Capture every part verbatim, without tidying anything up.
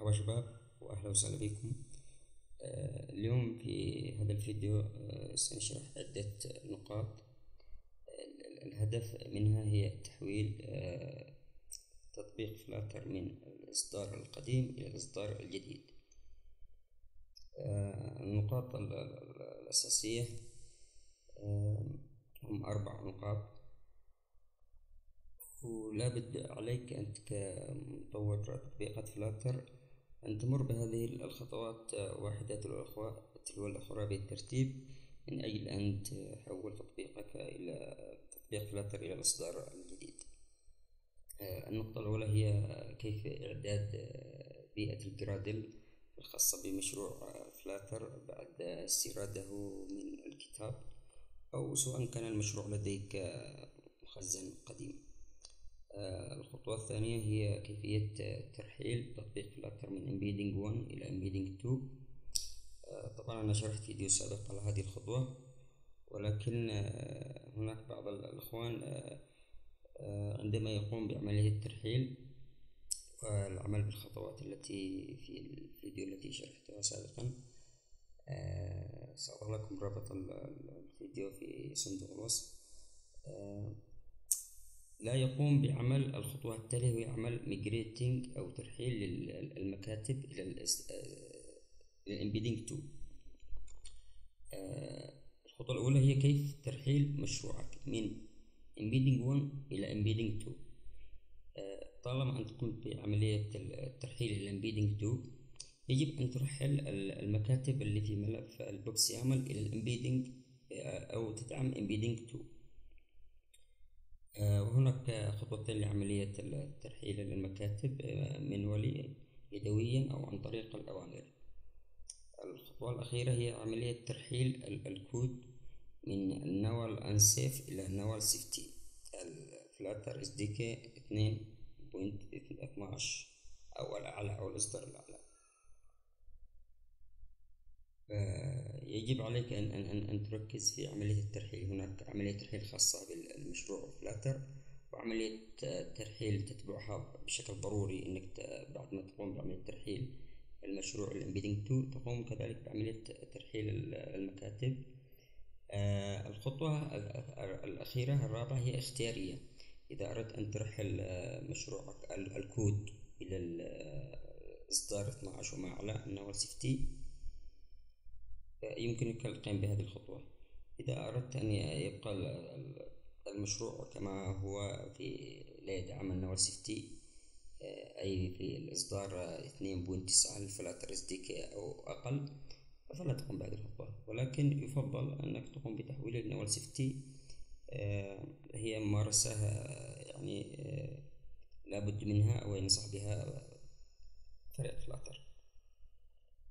مرحبا شباب واهلا وسهلا بكم. آه اليوم في هذا الفيديو آه سنشرح عدة نقاط. آه الهدف منها هي تحويل آه تطبيق فلاتر من الاصدار القديم الى الاصدار الجديد. آه النقاط الاساسية آه هم اربع نقاط، ولا بد عليك أنت كمطور تطبيقات فلاتر أن تمر بهذه الخطوات واحدة تلو الأخرى بالترتيب من أجل أن تحول تطبيقك إلى تطبيق فلاتر إلى الإصدار الجديد. النقطة الأولى هي كيف إعداد بيئة الجرادل الخاصة بمشروع فلاتر بعد استيراده من الكتاب، أو سواء كان المشروع لديك مخزن قديم. الخطوة الثانية هي كيفية ترحيل تطبيق فلاتر من امبيدنج واحد إلى امبيدنج اثنين. طبعا أنا شرحت فيديو سابق على هذه الخطوة، ولكن هناك بعض الإخوان عندما يقوم بعملية الترحيل والعمل بالخطوات التي في الفيديو التي شرحتها سابقا، سأضع لكم رابط الفيديو في صندوق الوصف، لا يقوم بعمل الخطوة التالية، وهي عمل ميجريتنج أو ترحيل للمكاتب إلى الإمبيدنج تو. الخطوة الأولى هي كيف ترحيل مشروعك من إمبيدنج واحد إلى إمبيدنج اثنين. طالما أنت قمت بعملية الترحيل إلى إمبيدنج اثنين، يجب أن ترحل المكاتب اللي في ملف البوكس يامل إلى الإمبيدنج أو تدعم إمبيدنج اثنين. وهناك خطوة لعملية الترحيل للمكاتب منوليا يدويا أو عن طريق الأوامر. الخطوة الأخيرة هي عملية ترحيل الكود من النوال أنسيف إلى النوال سيفتي الفلاتر sdk اثنين نقطة اثناعش أو الأعلى أو الإصدار الأعلى. يجب عليك أن, أن, أن تركز في عملية الترحيل. هناك عملية ترحيل خاصة بالمشروع فلاتر، وعملية ترحيل تتبعها بشكل ضروري أنك بعد ما تقوم بعملية الترحيل المشروع الإمبيدنج اثنين تقوم كذلك بعملية ترحيل المكاتب. الخطوة الأخيرة الرابعة هي اختيارية. إذا أردت أن ترحل مشروعك الكود إلى الإصدار اثناعش وما أعلى النوال سيفتي، يمكنك القيام بهذه الخطوة. إذا أردت أن يبقى المشروع كما هو في لا يدعم النوال سيفتي، أي في الإصدار اثنين نقطة تسعة الفلاتر sdk أو أقل، فلا تقوم بهذه الخطوة، ولكن يفضل أنك تقوم بتحويل النوال سيفتي. هي ممارسة يعني لابد منها أو ينصح بها فريق فلاتر،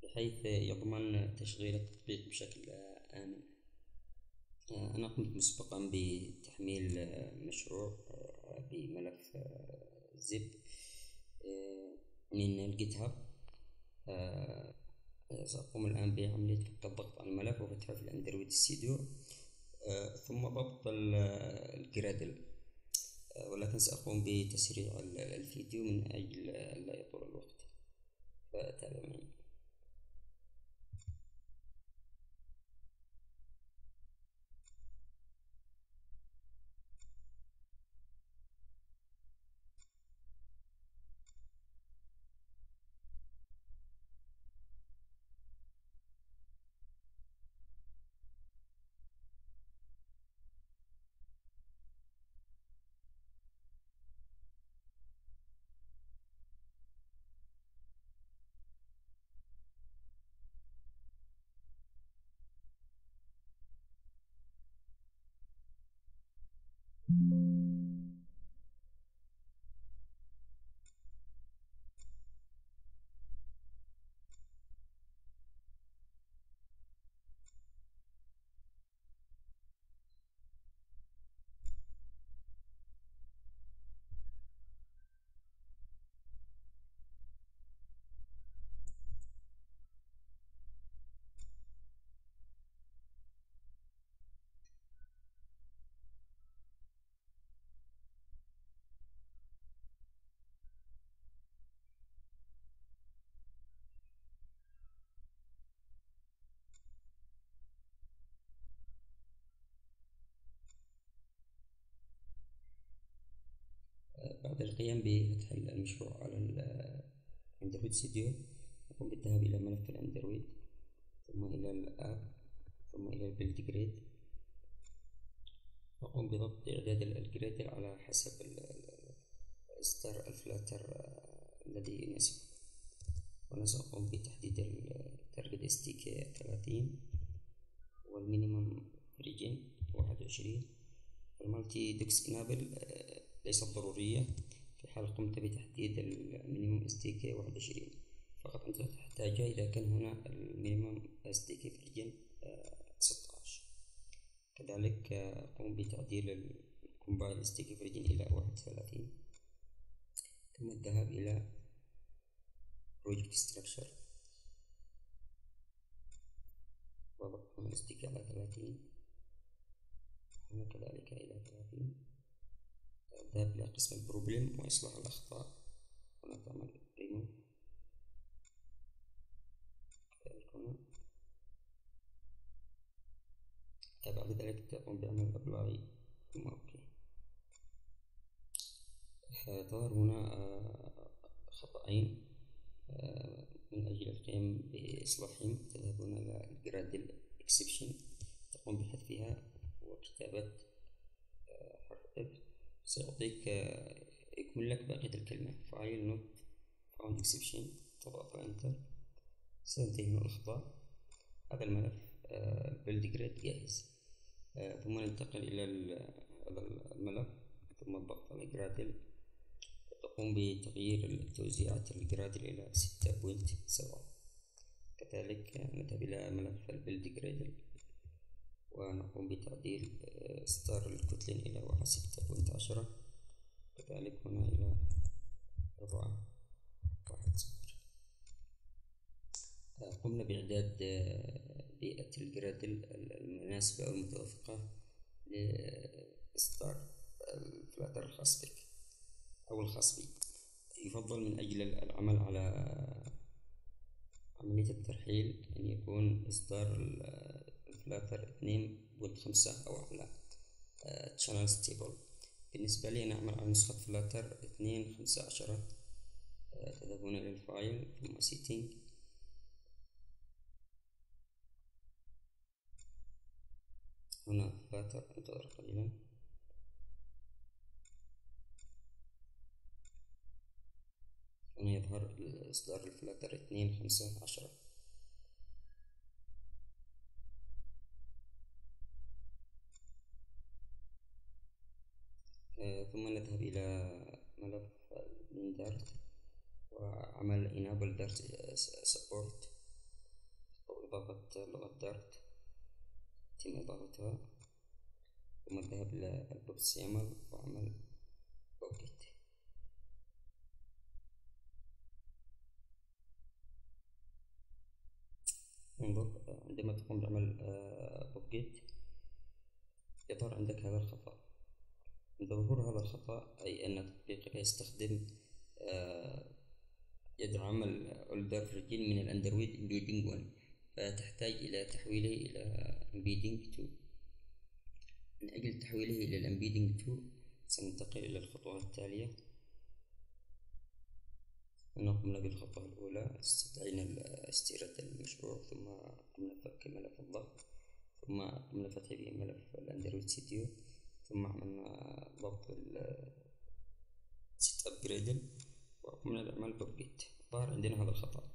بحيث يضمن تشغيل التطبيق بشكل آمن. أنا قمت مسبقا بتحميل مشروع بملف زب من الجيت هاب. سأقوم الآن بعملية الضغط على الملف وفتحه في الأندرويد ستوديو، ثم ضبط الجرادل، ولكن سأقوم بتسريع الفيديو من أجل لا يطول الوقت، فتابع معي. للقيام بفتح المشروع على الاندرويد ستوديو، نقوم بالذهاب إلى ملف الاندرويد ثم إلى الآب ثم إلى البيلد جريد. نقوم بضبط إعداد الجريدل على حسب الستار الفلاتر الذي يناسبه، وأنا سأقوم بتحديد التارجت stk ثلاثين والمينيمم ريجن واحد وعشرين. المالتي دوكس انابل ليست ضرورية في حال قمت بتحديد المينيمم stk واحد وعشرين، فقط أنت تحتاجها إذا كان هنا المينيمم stk ريجن ستة عشر. كذلك قم بتعديل الكومبايل stk ريجن إلى واحد وثلاثين، ثم الذهاب إلى project structure وضع stk على ثلاثين وكذلك إلى ثلاثين. الذهاب إلى قسم البروبلم وإصلاح الأخطاء ونعمل ريموف. كذلك هنا بعد ذلك تقوم بعمل أبلاي ثم أوكي. ظهر هنا خطأين من أجل القيام بإصلاحهم تذهبون إلى الجرادل إكسبشن، تقوم بحذفها وكتابة حرف إب، سيعطيك يكمل لك بقية الكلمة فايل نوت فاوند إكسبشن، تضغط على إنتر سينتهي من الخطأ. هذا الملف البيلد جريد جاهز، ثم ننتقل إلى هذا الملف ثم الضغط على جرادل، تقوم بتغيير توزيعات الجرادل إلى ستة فاصلة سبعة. كذلك نذهب إلى ملف البيلد جرادل ونقوم بتعديل ستار الكتلين إلى واحد ستة عشرة، كذلك هنا إلى أربعة واحد صفر. قمنا بإعداد بيئة الجرادل المناسبة أو المتوافقة لستار الفلاتر الخاص بك أو الخاص بي. يفضل من أجل العمل على عملية الترحيل أن يكون إصدار الفلاتر اثنين فاصلة خمسة أو أعلى channel stable. بالنسبة لي أنا أعمل على نسخة فلاتر اثنين فاصلة خمسة عشرة. تذهبون إلى الفايل ثم setting هنا فلاتر، انتظر قليلا. هنا يظهر إصدار الفلاتر اثنين فاصلة خمسة عشرة. ثم نذهب إلى ملف دارت وعمل enable dart support أو إضافة لغة دارت يتم إضافتها، ثم الذهاب إلى البوكس يامل وعمل بوكيت. انظر عندما تقوم بعمل بوكيت يظهر عندك هذا الخطأ. عند ظهور هذا الخطأ أي أن تطبيقك يستخدم يدعم الأولدر فريجين من الأندرويد امبيدنج واحد، فتحتاج إلى تحويله إلى امبيدنج اثنين. من أجل تحويله إلى الامبيدنج اثنين سننتقل إلى الخطوات التالية. نقوم بالخطوة الأولى، استدعينا استيراد المشروع ثم قمنا بفك ملف الضغط ثم قمنا بفتح ملف الأندرويد ستوديو، ثم عملنا ضبط السيت أب جريدل وقمنا بعمل بوبجيت. ظهر عندنا هذا الخطأ.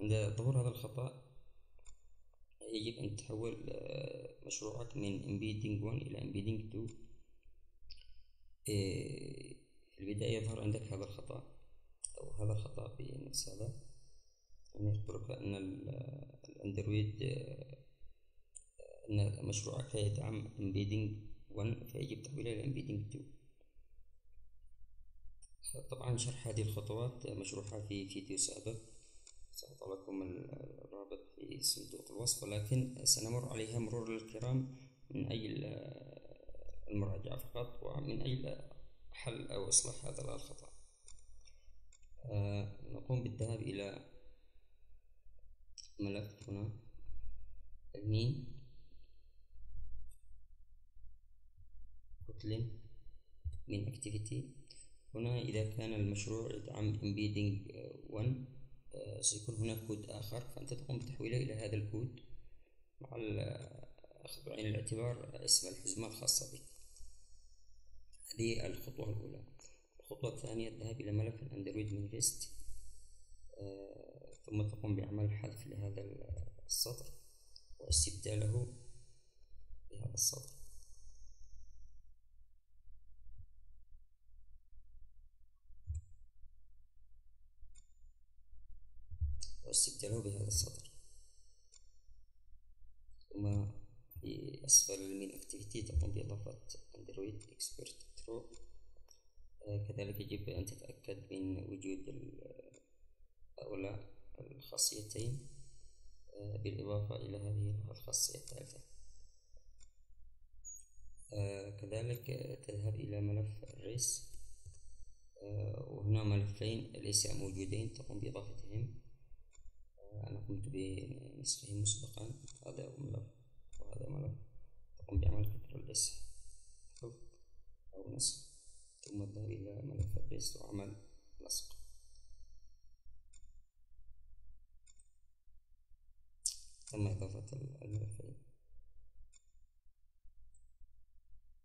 عند ظهور هذا الخطأ يجب أن تحول مشروعك من embedding واحد إلى embedding اثنين. في البداية يظهر عندك هذا الخطأ أو هذا الخطأ بنفس هذا، يعني يخبرك أن الأندرويد أن مشروعك يدعم embedding واحد فيجب تحويله إلى embedding اثنين. طبعا شرح هذه الخطوات مشروحة في فيديو سابق، سأضع لكم الرابط في صندوق الوصف، ولكن سنمر عليها مرور الكرام من أجل المراجعة فقط ومن أجل حل أو إصلاح هذا الخطأ. آه نقوم بالذهاب إلى ملف هنا المين كتلين من أكتيفيتي، هنا إذا كان المشروع يدعم امبيدنج واحد سيكون هناك كود آخر، فأنت تقوم بتحويله إلى هذا الكود مع أخذ بعين الاعتبار اسم الحزمة الخاصة بك. هذه الخطوة الأولى. الخطوة الثانية الذهاب إلى ملف الأندرويد من ريست، ثم تقوم بعمل حذف لهذا السطر واستبداله بهذا السطر. واستبداله بهذا السطر ثم في أسفل المين أكتيفيتي تقوم بإضافة أندرويد إكسبرت ترو. كذلك يجب أن تتأكد من وجود هؤلاء الخاصيتين بالإضافة إلى هذه الخاصية الثالثة. كذلك تذهب إلى ملف الريس، وهنا ملفين ليس موجودين تقوم بإضافتهم. أنا قمت بنسخه مسبقا، هذا ملف وهذا ملف، تقوم بعمل كنترول اس أو نسخ، ثم الذهاب إلى ملف الريس وعمل لصق. تم إضافة الملفين.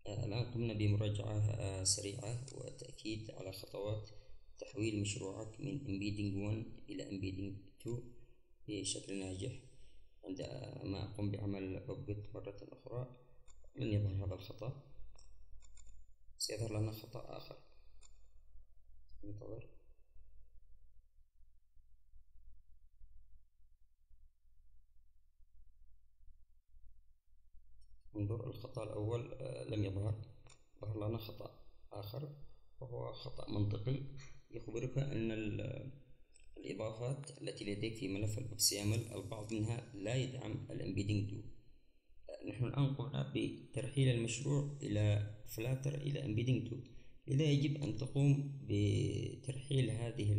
الآن قمنا بمراجعة سريعة وتأكيد على خطوات تحويل مشروعك من Embedding واحد إلى Embedding اثنين بشكل ناجح. عندما أقوم بعمل أوبجت مرة أخرى من يظهر هذا الخطأ، سيظهر لنا خطأ آخر. ننتظر. انظر، الخطأ الأول لم يظهر، ظهر لنا خطأ آخر وهو خطأ منطقي يخبرك أن الإضافات التي لديك في ملف الببسيامل البعض منها لا يدعم الامبيدنج اثنين. نحن الآن قمنا بترحيل المشروع إلى فلاتر إلى امبيدنج اثنين، لذا يجب أن تقوم بترحيل هذه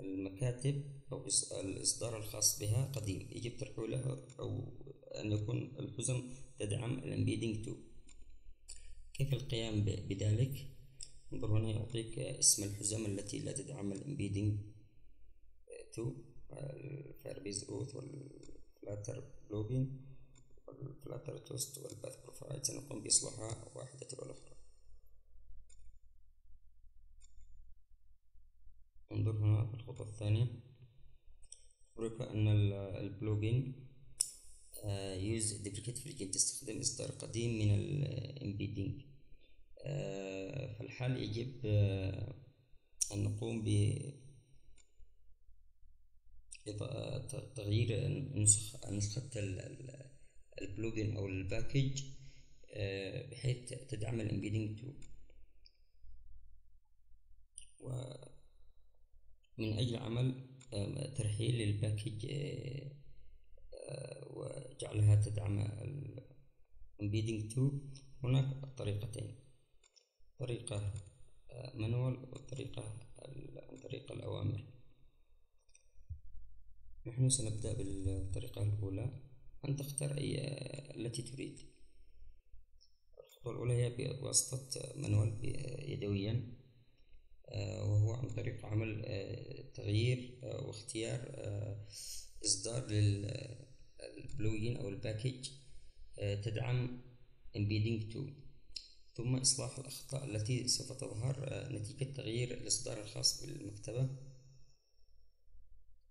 المكاتب أو الإصدار الخاص بها قديم، يجب ترحيله أو أن يكون الحزم تدعم الامبيدنج اثنين. كيف القيام بذلك؟ انظر، هنا يعطيك اسم الحزم التي لا تدعم الامبيدنج اثنين، الفايربيز اوث والفلاتر بلوبين والفلاتر توست والباث بروفايل. سنقوم بإصلاحها واحدة تلو الأخرى. انظر هنا في الخطوة الثانية يخبرك أن البلوجين يوز ديبريكيت فليجن، تستخدم إصدار قديم من الامبيدنج. في الحال يجب أن نقوم بتغيير نسخة نسخة البلوجين أو الباكج بحيث تدعم الامبيدنج اثنين. ومن أجل عمل ترحيل الباكج وجعلها تدعم الامبيدنج اثنين هناك طريقتين، طريقة مانوال والطريقة عن طريق الأوامر. نحن سنبدأ بالطريقة الأولى، أن تختار أي التي تريد. الخطوة الأولى هي بواسطة مانوال يدويا، وهو عن طريق عمل تغيير واختيار إصدار للبلوجين أو الباكج تدعم Embedding اثنين، ثم إصلاح الأخطاء التي سوف تظهر نتيجة تغيير الإصدار الخاص بالمكتبة.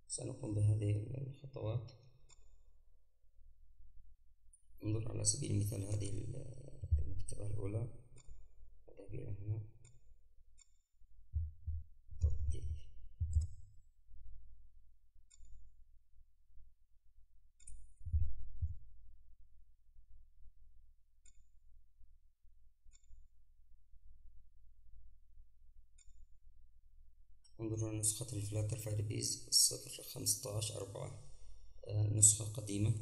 سنقوم بهذه الخطوات. انظر على سبيل المثال هذه المكتبة الأولى، أذهب إلى هنا انظروا نسخة الفلاتر فايربيز صفر خمسة عشر أربعة، نسخة قديمة.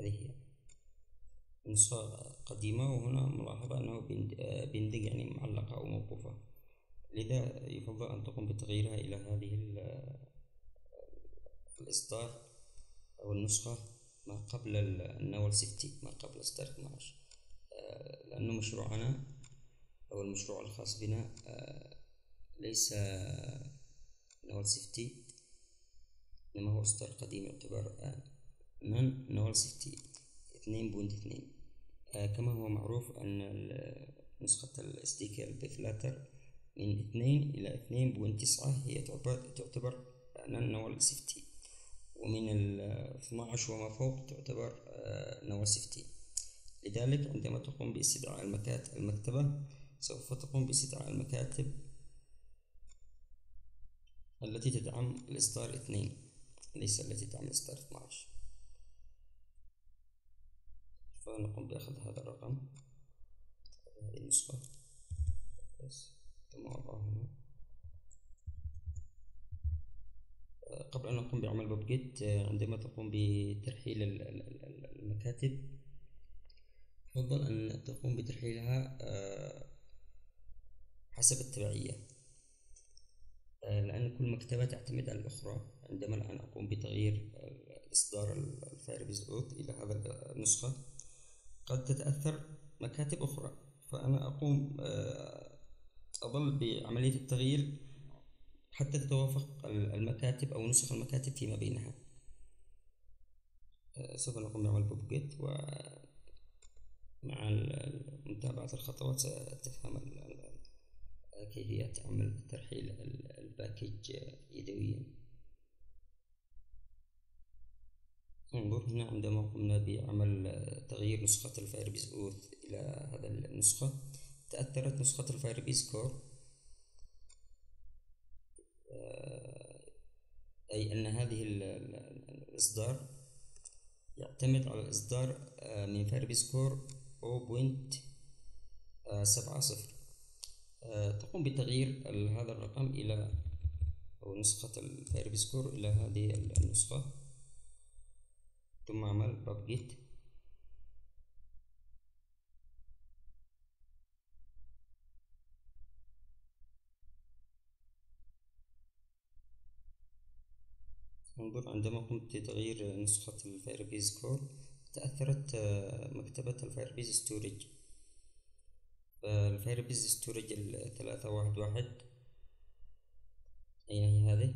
هذه هي نسخة قديمة، وهنا ملاحظة أنه بندق يعني معلقة أو موقوفة، لذا يفضل أن تقوم بتغييرها إلى هذه الإصدار أو النسخة ما قبل النول سيفتي ما قبل إصدار اثني عشر. لأنه مشروعنا أو المشروع الخاص بنا ليس نول سيفتي، إنما هو إصدار قديم يعتبر نون نول سيفتي اثنين نقطة اثنين. كما هو معروف أن نسخة الاس دي كي بفلاتر من اثنين إلى اثنين نقطة تسعة هي تعتبر تعتبر نون نول سيفتي، ومن اثني عشر وما فوق تعتبر نول سيفتي. لذلك عندما تقوم باستدعاء المكاتب المكتبة سوف تقوم باستدعاء المكاتب التي تدعم الإصدار اثنين ليس التي تدعم الإصدار اثني عشر. فنقوم بأخذ هذا الرقم هذه النسخة ثم أضعه هنا. قبل أن نقوم بعمل بوب جيت، عندما تقوم بترحيل المكاتب يفضل أن تقوم بترحيلها حسب التبعية، لأن كل مكتبة تعتمد على الأخرى. عندما الآن أقوم بتغيير إصدار الفايربيز دوت إلى هذا النسخة قد تتأثر مكاتب أخرى، فأنا أقوم أظل بعملية التغيير حتى تتوافق المكاتب أو نسخ المكاتب فيما بينها. سوف نقوم بعمل بوب جيت، ومع متابعة الخطوات ستفهم كيفية عمل ترحيل الباكيج يدويا. انظر هنا عندما قمنا بعمل تغيير نسخة الفايربيز اوث إلى هذا النسخة تأثرت نسخة الفايربيز كور، أي أن هذه الإصدار يعتمد على الإصدار من فايربيز كور صفر نقطة سبعة صفر. تقوم بتغيير هذا الرقم إلى أو نسخة الفايربيز كور إلى هذه النسخة ثم عمل بوب جيت. انظر عندما قمت بتغيير نسخة الفايربيز كور تأثرت مكتبة الفايربيز ستورج. الفايربيز ستورج الثلاثة واحد واحد أين هي هذه؟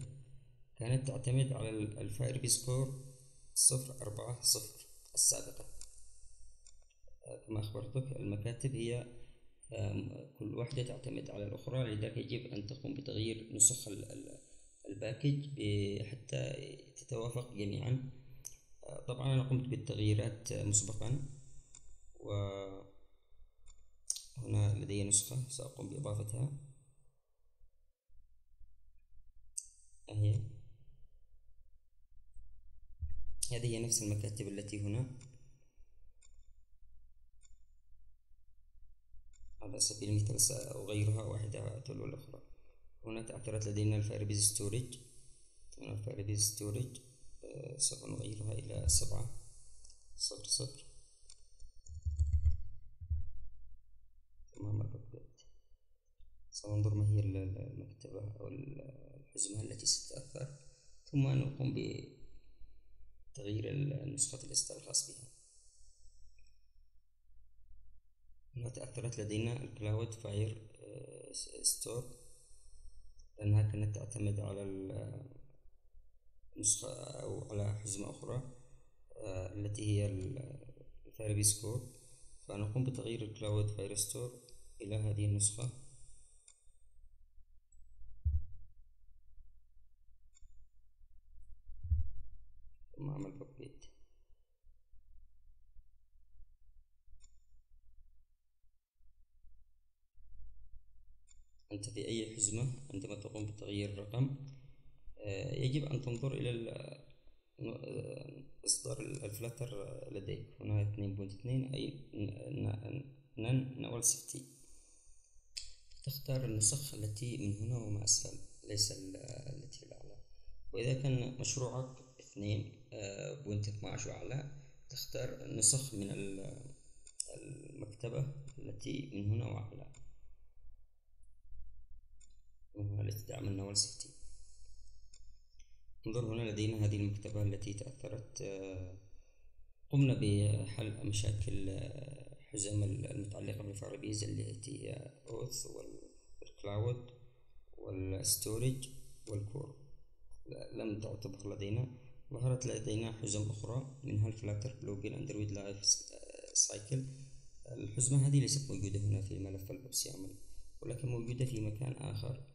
كانت تعتمد على الفايربيز كور صفر أربعة صفر السابقة. كما أخبرتك المكاتب هي كل واحدة تعتمد على الأخرى، لذلك يجب أن تقوم بتغيير نسخ الباكج حتى تتوافق جميعا. طبعا أنا قمت بالتغييرات مسبقا، و هنا لدي نسخة سأقوم بإضافتها أهي. هذه هي نفس المكاتب التي هنا على سبيل المثال سأغيرها واحدة تلو الأخرى. هنا تأثرت لدينا الفايربيز ستورج، هنا الفايربيز ستورج سوف نغيرها إلى سبعة صفر صفر سننظر ما هي المكتبة أو الحزمة التي ستتأثر ثم نقوم بتغيير نسخة الإصدار الخاص بها. هنا تأثرت لدينا الكلاود فاير ستور لأنها كانت تعتمد على النسخة أو على حزمة أخرى التي هي الفايربيز كور، فنقوم بتغيير الكلاود فاير ستور إلى هذه النسخة. أنت في أي حزمة عندما تقوم بتغيير الرقم يجب أن تنظر إلى إصدار الفلاتر لديك. هنا اثنين نقطة اثنين أي نون نول سيفتي. تختار النسخ التي من هنا وما أسفل ليس التي الأعلى، وإذا كان مشروعك اثنين نقطة اثني عشر أعلى تختار النسخ من المكتبة التي من هنا وأعلى التي تعمل نول سيفتي. انظر هنا لدينا هذه المكتبة التي تأثرت، قمنا بحل مشاكل الحزم المتعلقة بالفرابيز التي هي اوث والكلاود والستورج والكور. لم تعتبر لدينا. ظهرت لدينا حزم أخرى منها الفلاتر بلوجن اندرويد لايف سايكل. الحزمة هذه ليست موجودة هنا في ملف الويب سيامل، ولكن موجودة في مكان آخر.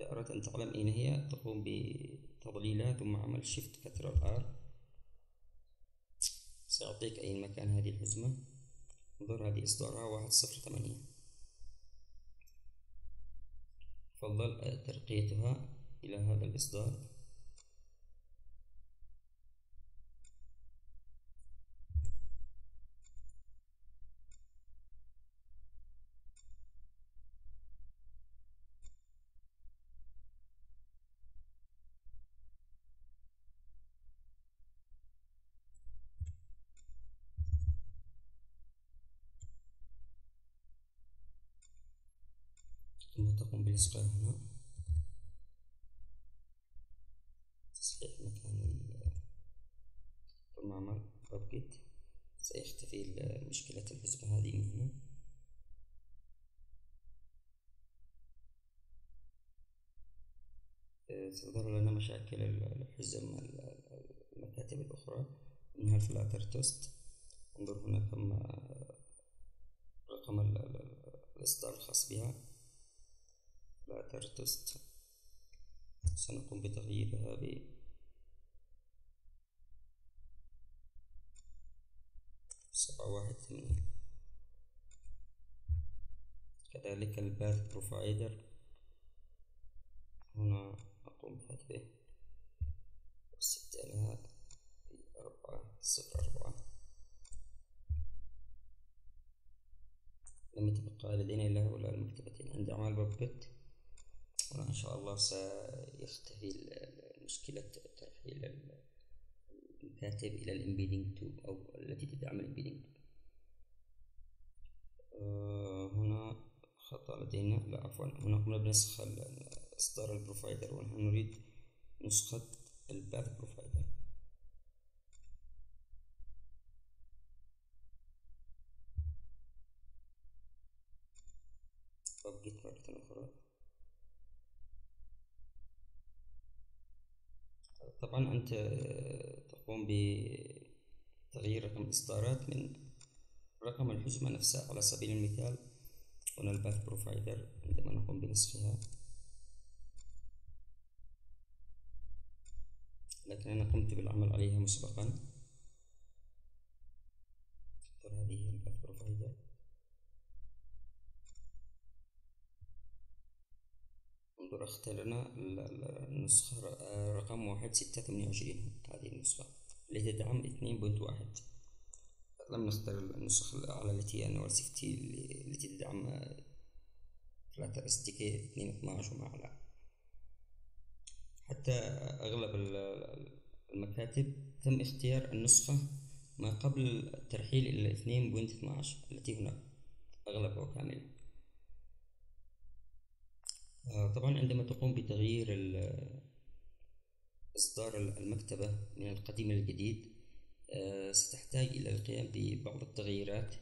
إذا أردت أن تعلم أين هي تقوم بتضليلها ثم عمل شيفت كترال آر، سيعطيك أي مكان هذه الحزمة. انظر، هذه إصدارها واحد صفر ثمانية. أفضل ترقيتها إلى هذا الإصدار. ثم تقوم بلصقها هنا، تصحيح مكان ثم عمل بابكيت، سيختفي مشكلة الحزمة هذه من هنا. ستظهر لنا مشاكل الحزم المكاتب الأخرى منها الفلاتر توست. انظر هنا كم رقم الإصدار الخاص بها، فلاتر تست. سنقوم بتغييرها ب سبعة واحد ثمانية. كذلك الباث بروفايدر، هنا أقوم بحذفه واستبدالها بأربعة صفر أربعة. لم يتبقى لدينا إلا هؤلاء المكتبتين. عند أعمال بابكت وإن شاء الله سيختفي مشكلة ترحيل الكاتب إلى الإمبيدينج تو أو التي تدعم الإمبيدينج تو. آه هنا خطأ لدينا، لا عفوا، هنا قمنا بنسخ إصدار البروفايدر ونحن نريد نسخة الباث بروفايدر. ببقيت مرة أخرى. طبعا أنت تقوم بتغيير رقم الإصدارات من رقم الحزمة نفسها. على سبيل المثال هنا الباث بروفايدر، عندما نقوم بنسخها، لكن أنا قمت بالعمل عليها مسبقا. هذه هي الباث بروفايدر. انظر، اخترنا النسخة رقم واحد ستة ثمانية وعشرين، هذه النسخة التي تدعم اثنين بوينت واحد. لم نختر النسخ على التي هي نوال سيفتي التي تدعم فلاتر اس دي كي اثنين اثناعش وما أعلى. حتى أغلب المكاتب تم اختيار النسخة ما قبل الترحيل إلى اثنين بوينت اثناعش التي هناك أغلبها كاملة. طبعا عندما تقوم بتغيير إصدار المكتبة من القديم للجديد ستحتاج إلى القيام ببعض التغييرات.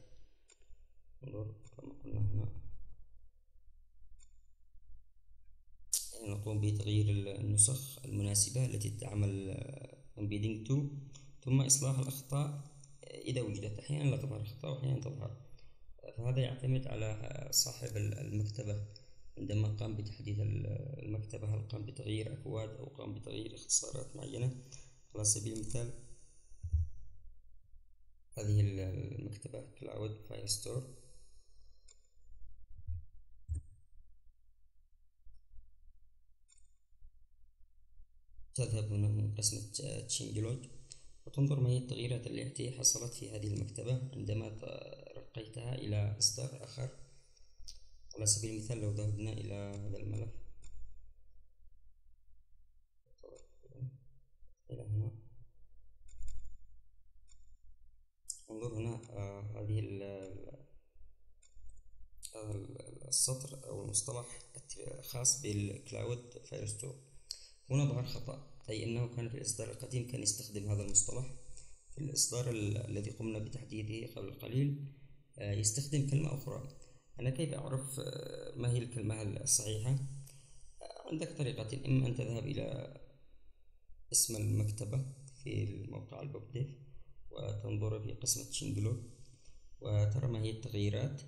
انظر كما قلنا هنا، نقوم بتغيير النسخ المناسبة التي تدعم Embedding تو ثم إصلاح الأخطاء إذا وجدت. أحيانا لا تظهر أخطاء وأحيانا تظهر، فهذا يعتمد على صاحب المكتبة. عندما قام بتحديث المكتبة هل قام بتغيير أكواد أو قام بتغيير اختصارات معينة. على سبيل المثال هذه المكتبة كلاود فايل ستور، تذهب هنا من قسم تشينجلوج وتنظر ما هي التغييرات التي حصلت في هذه المكتبة عندما رقيتها إلى إصدار آخر. على سبيل المثال لو ذهبنا إلى هذا الملف إلى هنا، انظر هنا آه هذه السطر أو المصطلح الخاص بالكلاود فايل ستور. هنا ظهر خطأ، أي أنه كان في الإصدار القديم كان يستخدم هذا المصطلح. في الإصدار الذي قمنا بتحديثه قبل قليل يستخدم كلمة أخرى. أنا كيف أعرف ما هي الكلمة الصحيحة؟ عندك طريقتين، إما أن تذهب إلى اسم المكتبة في الموقع البوكليف وتنظر في قسمة شينجلو وترى ما هي التغييرات،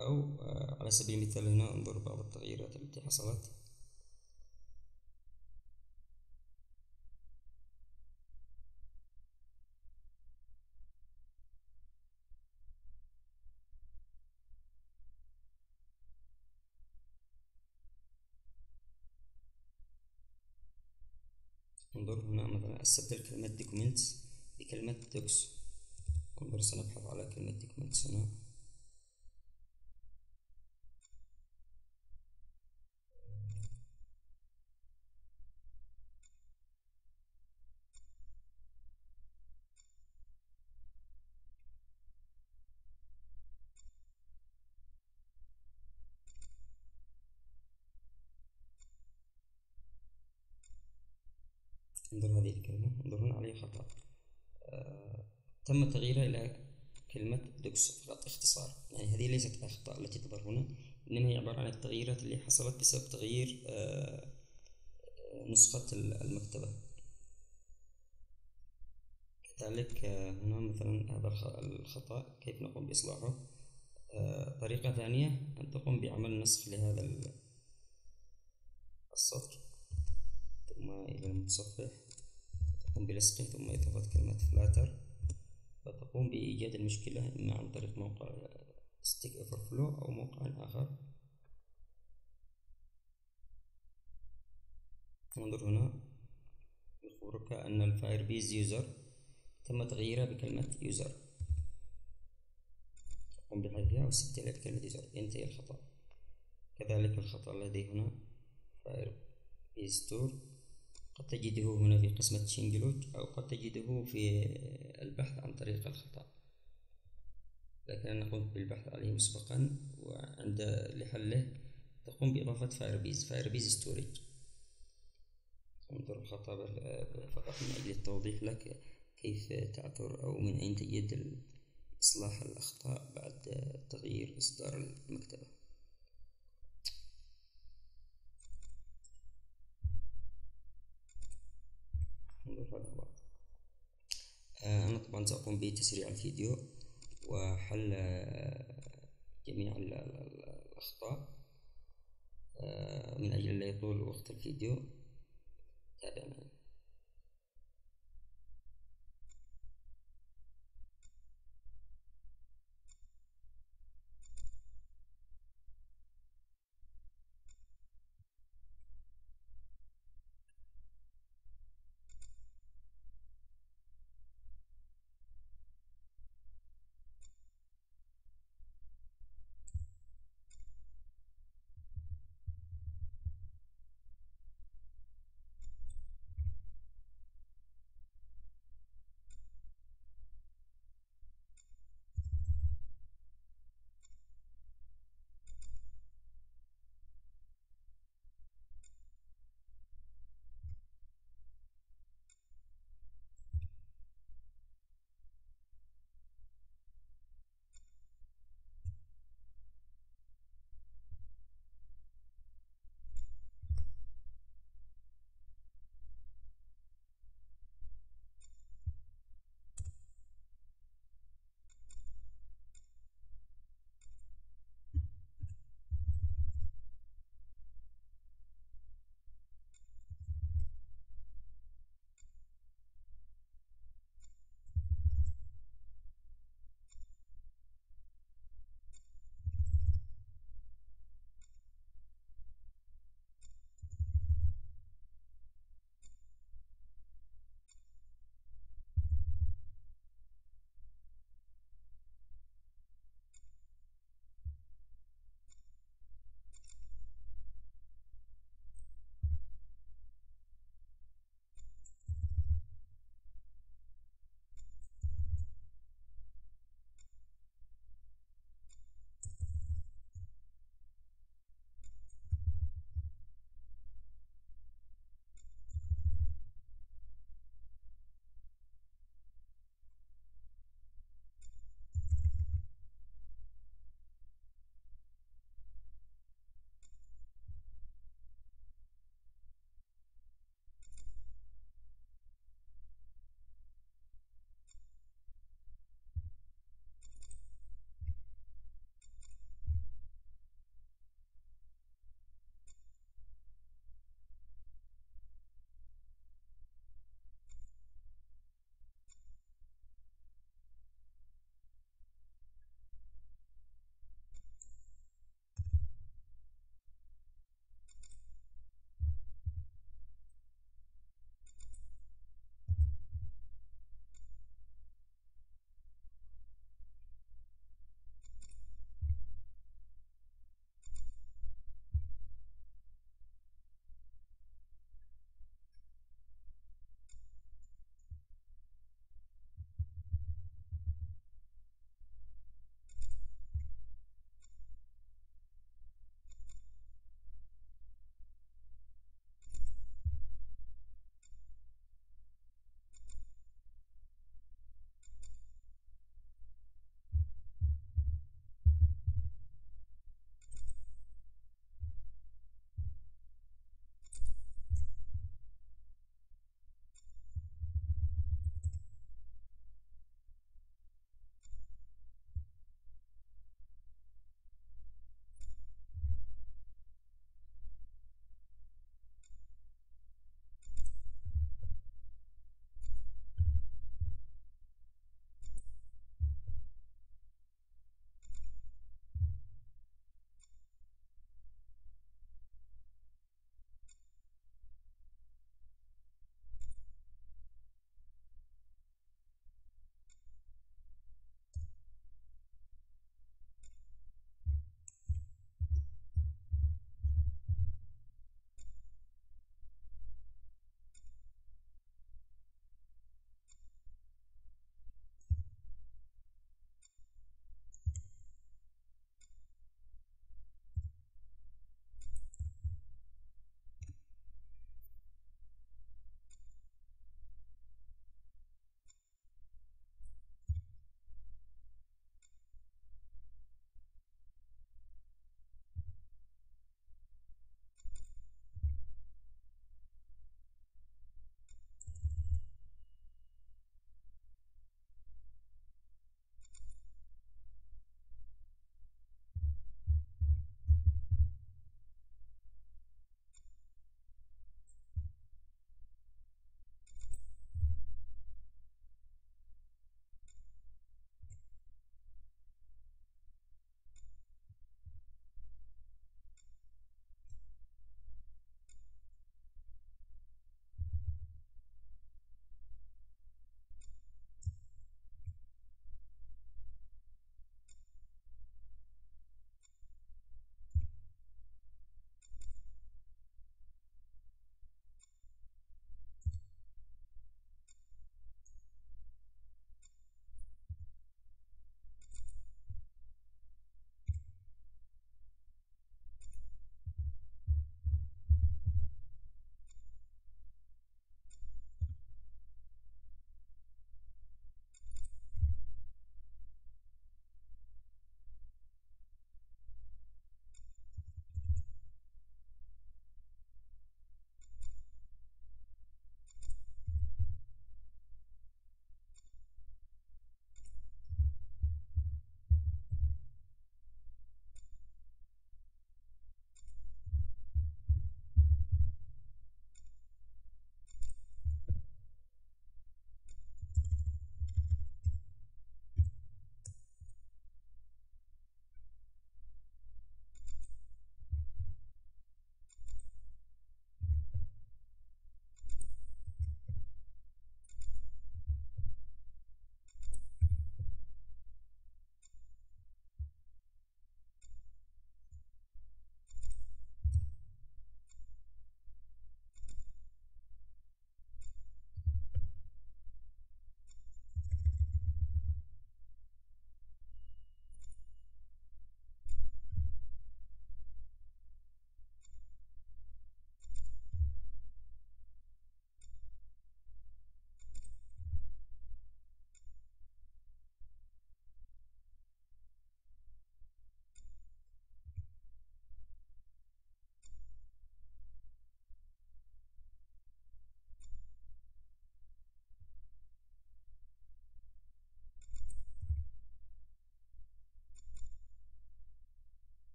أو على سبيل المثال هنا انظر بعض التغييرات التي حصلت. انظر هنا مثلا استبدل كلمة documents بكلمة docs. انظر سنبحث على كلمة documents هنا. انظر هذه الكلمة، انظر هنا عليه خطأ، آه، تم تغييرها إلى كلمة دوكس فقط اختصار، يعني هذه ليست أخطاء التي تظهر هنا، إنما هي عبارة عن التغييرات اللي حصلت بسبب تغيير آه، نسخة المكتبة. كذلك آه، هنا مثلا هذا الخطأ كيف نقوم بإصلاحه؟ آه، طريقة ثانية أن تقوم بعمل نسخ لهذا السطر ثم إلى المتصفح، تقوم بلصقه ثم إضافة كلمة فلاتر، وتقوم بإيجاد المشكلة إما عن طريق موقع ستيك أوفرفلو أو موقع آخر. انظر هنا يخبرك أن الفاير بيز يوزر تم تغييرها بكلمة يوزر، تقوم بحذفها واستبدالها بكلمة يوزر، ينتهي الخطأ. كذلك الخطأ الذي هنا فاير بيز تور قد تجده هنا في قسمة شينجلوت أو قد تجده في البحث عن طريق الخطأ، لكن أنا قمت بالبحث عليه مسبقا، وعند لحله تقوم بإضافة فايربيز فايربيز ستوريج. انظر الخطأ فقط من أجل التوضيح لك كيف تعثر أو من أين تجد إصلاح الأخطاء بعد تغيير إصدار المكتبة. أنا طبعا سأقوم بتسريع الفيديو وحل جميع الأخطاء من أجل لا يطول وقت الفيديو، تابع معي.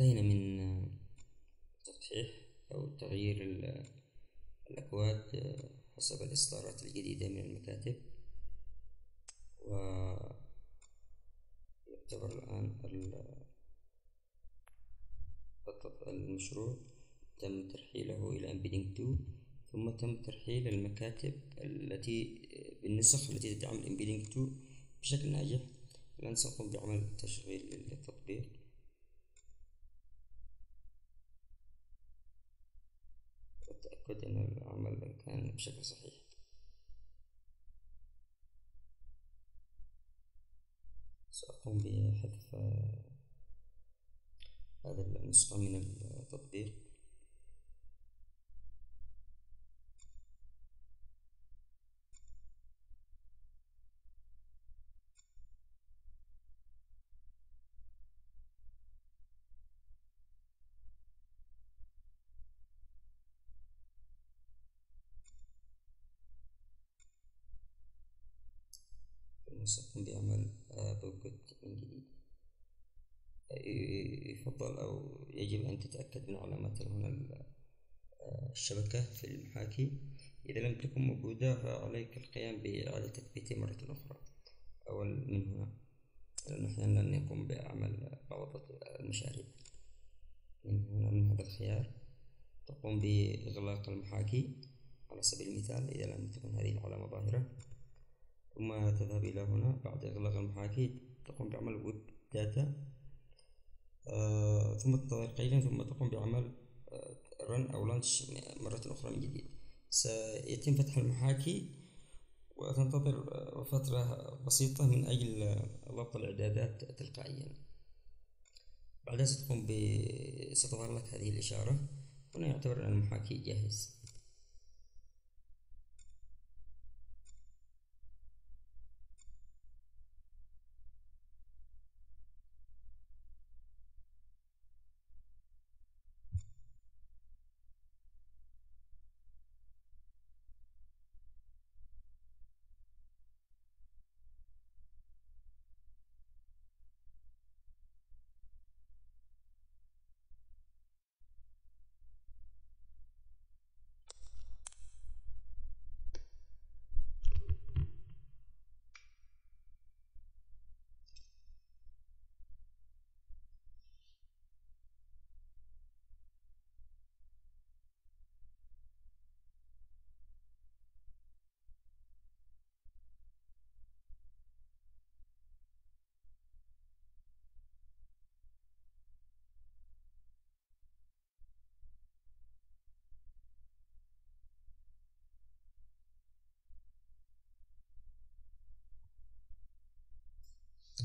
انتهينا من تصحيح أو تغيير الأكواد حسب الإصدارات الجديدة من المكاتب، ويعتبر الآن المشروع تم ترحيله إلى Embedding تو، ثم تم ترحيل المكاتب التي بالنسخ التي تدعم Embedding تو بشكل ناجح. الآن سنقوم بعمل تشغيل للتطبيق. أتأكد أن العمل كان بشكل صحيح. سأقوم بحذف هذا النسخة من التطبيق. سأقوم بعمل بوقت من جديد. يفضل أو يجب أن تتأكد من علامات هنا الشبكة في المحاكي، إذا لم تكن موجودة فعليك القيام بإعادة تثبيتها مرة أخرى أو من هنا، لأن أحيانا نقوم بعمل بعض المشاريع من هنا. من هذا الخيار تقوم بإغلاق المحاكي على سبيل المثال إذا لم تكن هذه العلامة ظاهرة، ثم تذهب إلى هنا. بعد إغلاق المحاكي تقوم بعمل ويب داتا، آه، ثم تنتظر قليلا ثم تقوم بعمل رن أو لانش مرة أخرى من جديد. سيتم فتح المحاكي وتنتظر فترة بسيطة من أجل ضبط الإعدادات تلقائيا. بعدها ستقوم ب ستظهر لك هذه الإشارة، هنا يعتبر أن المحاكي جاهز.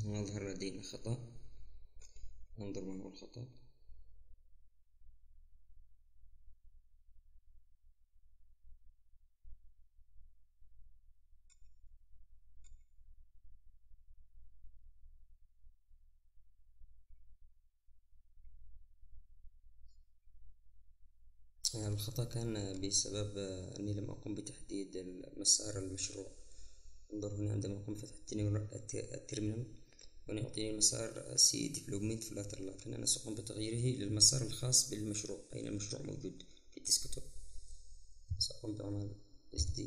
هنا يظهر لدينا خطأ، ننظر ما هو الخطأ. الخطأ كان بسبب أني لم أقم بتحديد مسار المشروع. انظر هنا عندما أقوم بفتح الترمينال هنا يعطيني مسار سي ديفلوبمنت فلاتر، لكن أنا سأقوم بتغييره للمسار الخاص بالمشروع أين المشروع موجود في الديسكتوب. سأقوم بعمل sd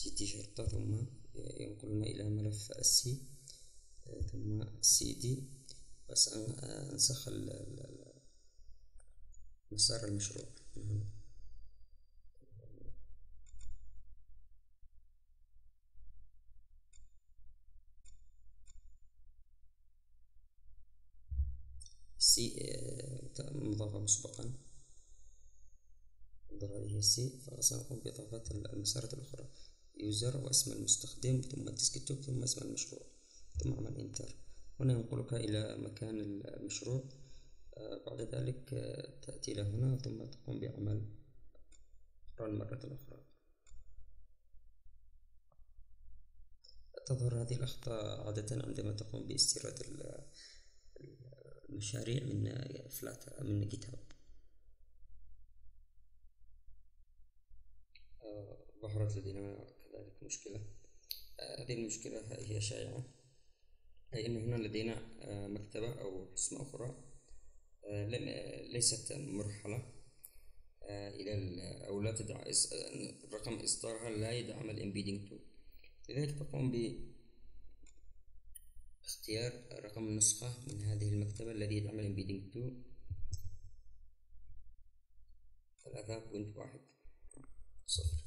cd شرطة، ثم ينقلنا إلى ملف السي ثم cd، وسأنسخ مسار المشروع من هنا. سي مضافة مسبقا، انظر هذه السي، فسنقوم بإضافة المسارات الأخرى يوزر واسم المستخدم ثم الديسكتوب ثم اسم المشروع ثم عمل انتر. هنا ينقلك إلى مكان المشروع. بعد ذلك تأتي إلى هنا ثم تقوم بعمل رن مرة أخرى. تظهر هذه الأخطاء عادة عندما تقوم باستيراد المشاريع من فلاتر من جيت هاب. ظهرت لدينا كذلك مشكلة. هذه المشكلة هي شائعة، أي أن هنا لدينا مكتبة أو قسمة أخرى ليست مرحلة إلى أو لا تدعم رقم إصدارها، لا يدعم الإمبيدنج تو، لذلك تقوم باختيار رقم النسخة من هذه المكتبة الذي يدعم الإمبيدنج تو ثلاثة بوينت واحد صفر.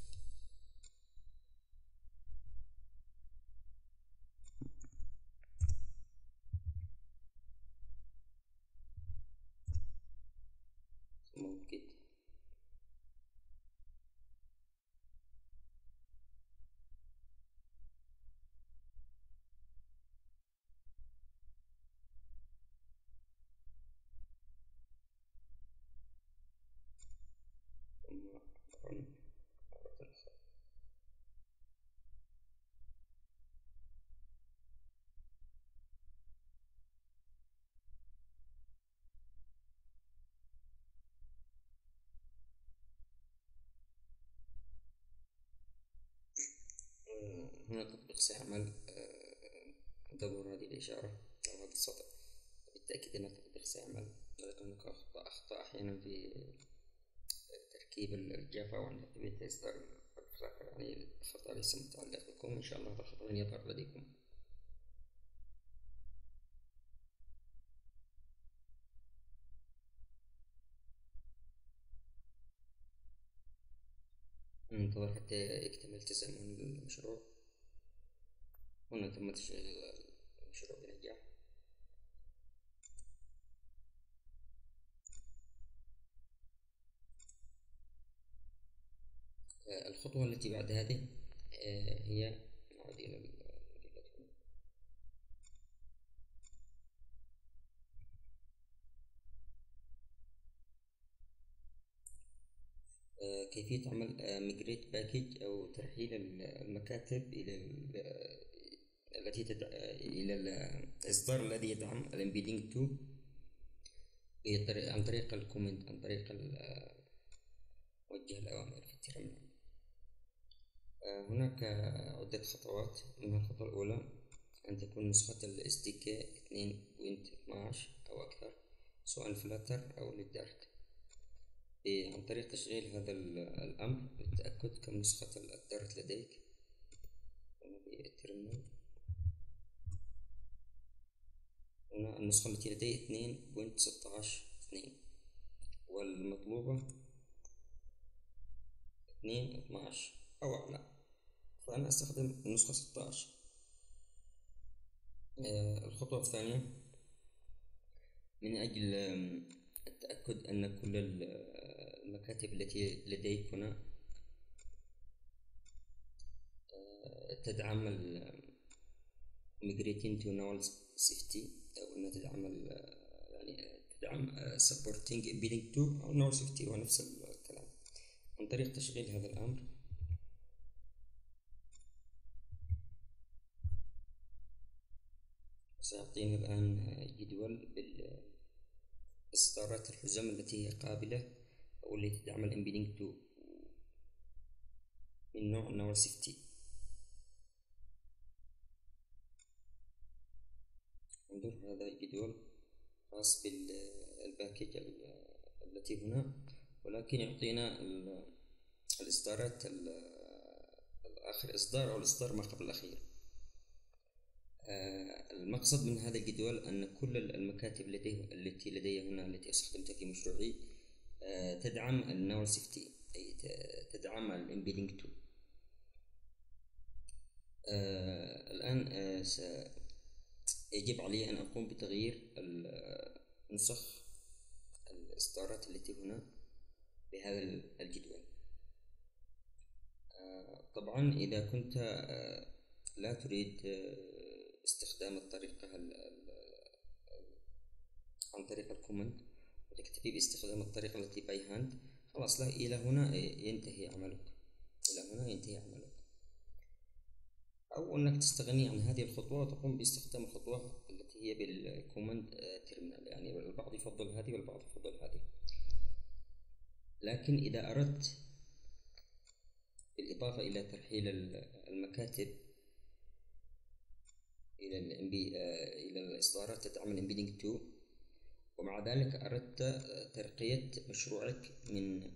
ممكن هنا التطبيق سيعمل دور هذه الإشارة أو هذا السطر، بالتأكيد أن التطبيق سيعمل، ولكن هناك أخطاء أحيانا في تركيب الجافا وعن عملية إصدار الفلاتر، يعني الخطأ ليس متعلق بكم، إن شاء الله هذا الخطأ لن يظهر لديكم. ننتظر حتى يكتمل تسع من المشروع. هنا تم تشغيل المشروع بنجاح. الخطوة التي بعد هذه هي نعود إلى كيفية عمل ميجريت باكج أو ترحيل المكاتب إلى التي تدعم إلى الإصدار الذي يدعم الإمبيدنج تو عن طريق الكومنت، عن طريق وجه الأوامر في الترمينال. هناك عدة خطوات، منها الخطوة الأولى أن تكون نسخة ال إس دي كي اثنين نقطة اثناعش أو أكثر، سواء فلاتر أو للدارت، عن طريق تشغيل هذا الأمر للتأكد كم نسخة الدارت لديك. هنا النسخة التي لدي اثنين نقطة ستة عشر اثنين والمطلوبة اثنين نقطة اثناعش أو أعلى، فأنا أستخدم النسخة ستة عشر. الخطوة الثانية من أجل التأكد أن كل المكاتب التي لديك هنا تدعم migrating to null safety، أو أنها تدعم يعني تدعم supporting embedding to أو null safety، هو نفس الكلام. عن طريق تشغيل هذا الأمر سيعطينا الآن جدول بال إصدارات الحزم التي هي قابلة أو التي تدعم الإمبيدنج تو من نوع نول سيفتي. انظر هذا الجدول خاص بالباكج التي هنا، ولكن يعطينا الإصدارات الآخر إصدار أو الإصدار ما قبل الأخير. المقصد من هذا الجدول أن كل المكاتب التي لدي هنا التي استخدمتها في مشروعي تدعم النول سيفتي، أي تدعم الإمبيدنج تو. الآن يجب علي أن أقوم بتغيير نسخ الإصدارات التي هنا بهذا الجدول. طبعا إذا كنت لا تريد استخدام الطريقة عن طريق الكومنت وتكتفي باستخدام الطريقة التي باي هاند، خلاص لا، إلى هنا ينتهي عملك، إلى هنا ينتهي عملك، أو أنك تستغني عن هذه الخطوة وتقوم باستخدام الخطوة التي هي بالكومنت تيرمينال. يعني البعض يفضل هذه والبعض يفضل هذه، لكن إذا أردت بالإضافة إلى ترحيل المكاتب إلى الإمبي إلى الإصدارات تدعم الإمبيدنج تو. ومع ذلك أردت ترقية مشروعك من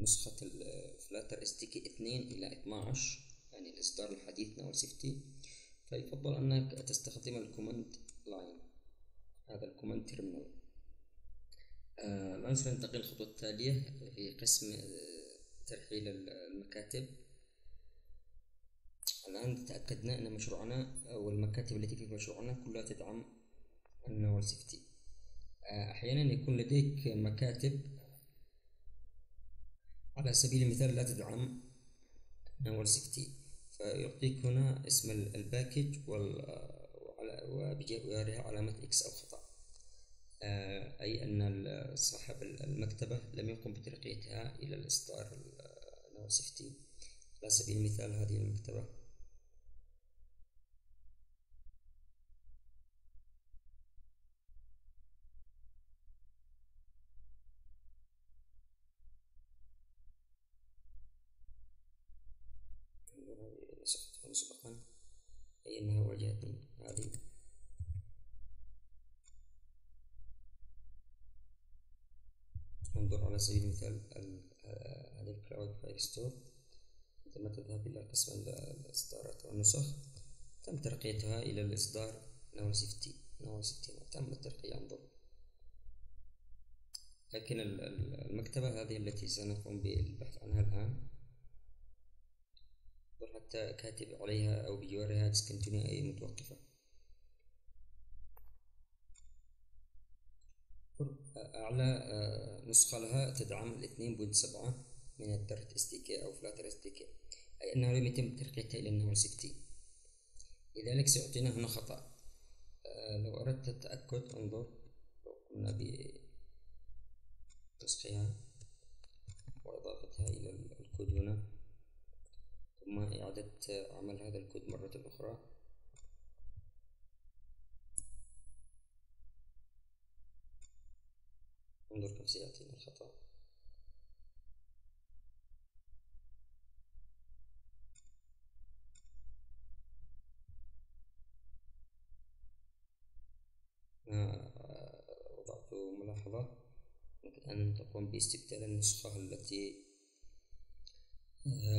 نسخة الفلاتر sdk اثنين إلى اثني عشر، يعني الإصدار الحديث ناول سيفتي، فيفضل أنك تستخدم الكوماند لاين، هذا الكوماند تيرمينال. الآن سننتقل للخطوة التالية في قسم ترحيل المكاتب. الآن تأكدنا أن مشروعنا والمكاتب التي في مشروعنا كلها تدعم الناول سيفتي. أحيانا يكون لديك مكاتب على سبيل المثال لا تدعم ناول سيفتي، فيعطيك هنا اسم الباكج وبجوارها علامة إكس أو خطأ، أي أن صاحب المكتبة لم يقم بترقيتها إلى الإصدار ناول سيفتي. على سبيل المثال هذه المكتبة، سبقا أي أنها واجهتني هذه. انظر على سبيل المثال هذه الكلاود فايل ستور، عندما تذهب إلى قسم الإصدارات والنسخ تم ترقيتها إلى الإصدار ناول سيفتي، ناول سيفتي تم الترقية. انظر، لكن المكتبة هذه التي سنقوم بالبحث عنها الآن حتى كاتب عليها أو بجوارها discontinue أي متوقفة. أعلى نسخة لها تدعم الاثنين بوينت سبعة من الدارت sdk أو flutter sdk، أي أنه لم يتم ترقيتها إلى الناول سيفتي، لذلك سيعطينا هنا خطأ. لو أردت التأكد انظر، لو قمنا بنسخها وإضافتها إلى الكود هنا ثم إعادة عمل هذا الكود مرة أخرى، انظر كيف سيأتينا الخطأ. أنا وضعت ملاحظة، يمكن أن تقوم باستبدال النسخة التي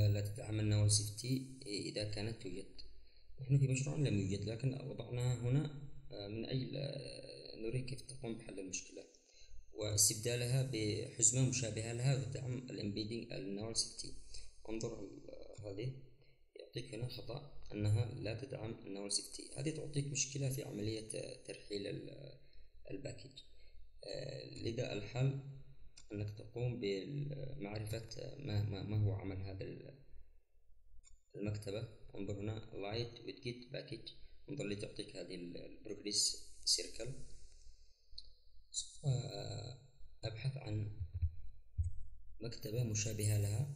لا تدعم الناول سيفتي إذا كانت توجد. نحن في مشروعنا لم يوجد، لكن وضعناها هنا من أجل نريد كيف تقوم بحل المشكلة واستبدالها بحزمة مشابهة لها وتدعم الإمبيدنج الناول سيفتي. انظر هذه، يعطيك هنا خطأ أنها لا تدعم الناول سيفتي، هذه تعطيك مشكلة في عملية ترحيل الباكيج. لذا الحل أنك تقوم بمعرفة ما, ما, ما هو عمل هذا المكتبة. انظر هنا light with git package، انظر اللي تعطيك هذه البروجريس سيركل. سوف أبحث عن مكتبة مشابهة لها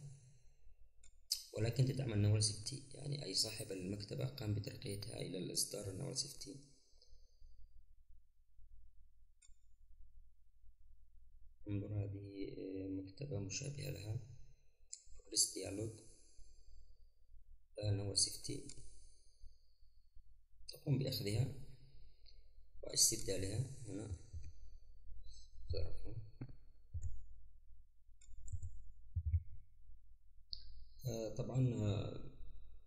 ولكن تدعم الناول سيفتي، يعني أي صاحب المكتبة قام بترقيتها إلى الإصدار الناول سيفتي. انظر هذه مكتبة مشابهة لها progress dialog ناول سيفتي، تقوم بأخذها واستبدالها هنا طبعا.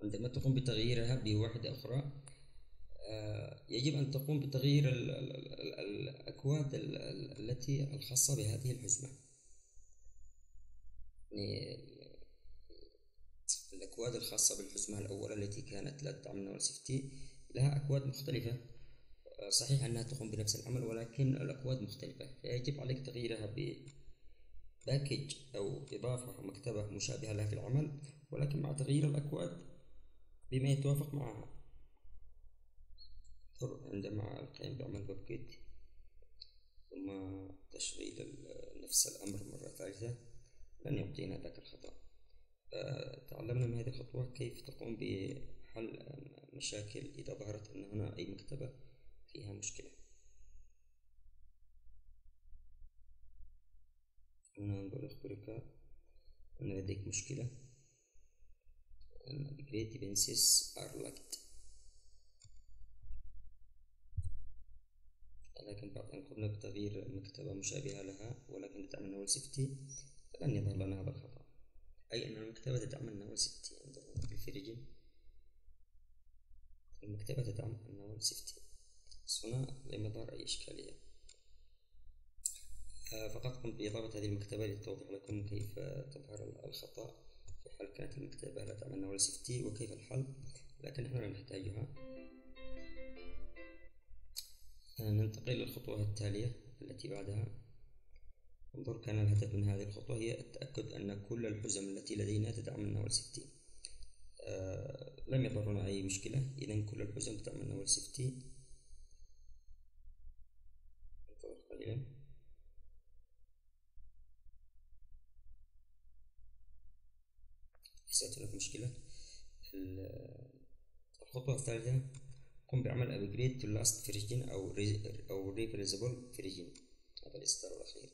عندما تقوم بتغييرها بواحدة أخرى يجب أن تقوم بتغيير الأكواد التي الخاصة بهذه الحزمة، يعني الأكواد الخاصة بالحزمة الأولى التي كانت لا تدعم الناول سيفتي لها أكواد مختلفة، صحيح أنها تقوم بنفس العمل ولكن الأكواد مختلفة، فيجب عليك تغييرها بباكج أو إضافة مكتبة مشابهة لها في العمل ولكن مع تغيير الأكواد بما يتوافق معها. عندما القيام بعمل بوبكيت ثم تشغيل نفس الأمر مرة ثالثة لن يعطينا ذاك الخطأ. تعلمنا من هذه الخطوة كيف تقوم بحل مشاكل إذا ظهرت أن هنا أي مكتبة فيها مشكلة. هنا نقول أخبرك أن لديك مشكلة. dependencies are locked. لكن بعد أن قمنا بتغيير مكتبة مشابهة لها ولكن تدعم النول سيفتي فلن يظهر لنا هذا الخطأ، أي أن المكتبة تدعم النول سيفتي. عندنا بالخارجي المكتبة تدعم النول سيفتي، هنا لم يظهر أي إشكالية. فقط قمت بإضافة هذه المكتبة للتوضيح لكم كيف تظهر الخطأ في حال كانت المكتبة لا تعمل نول سيفتي وكيف الحل، لكن نحن لا نحتاجها. ننتقل للخطوة التالية التي بعدها. انظر، كان الهدف من هذه الخطوة هي التأكد أن كل الحزم التي لدينا تدعم النول سيفتي. أه لم يضرنا أي مشكلة، إذا كل الحزم تدعم النول سيفتي. انتظر قليلا. ليست هناك مشكلة. الخطوة الثالثة، قم بعمل upgrade to last version أو re أو replaceable version. هذا الإصدار الأخير.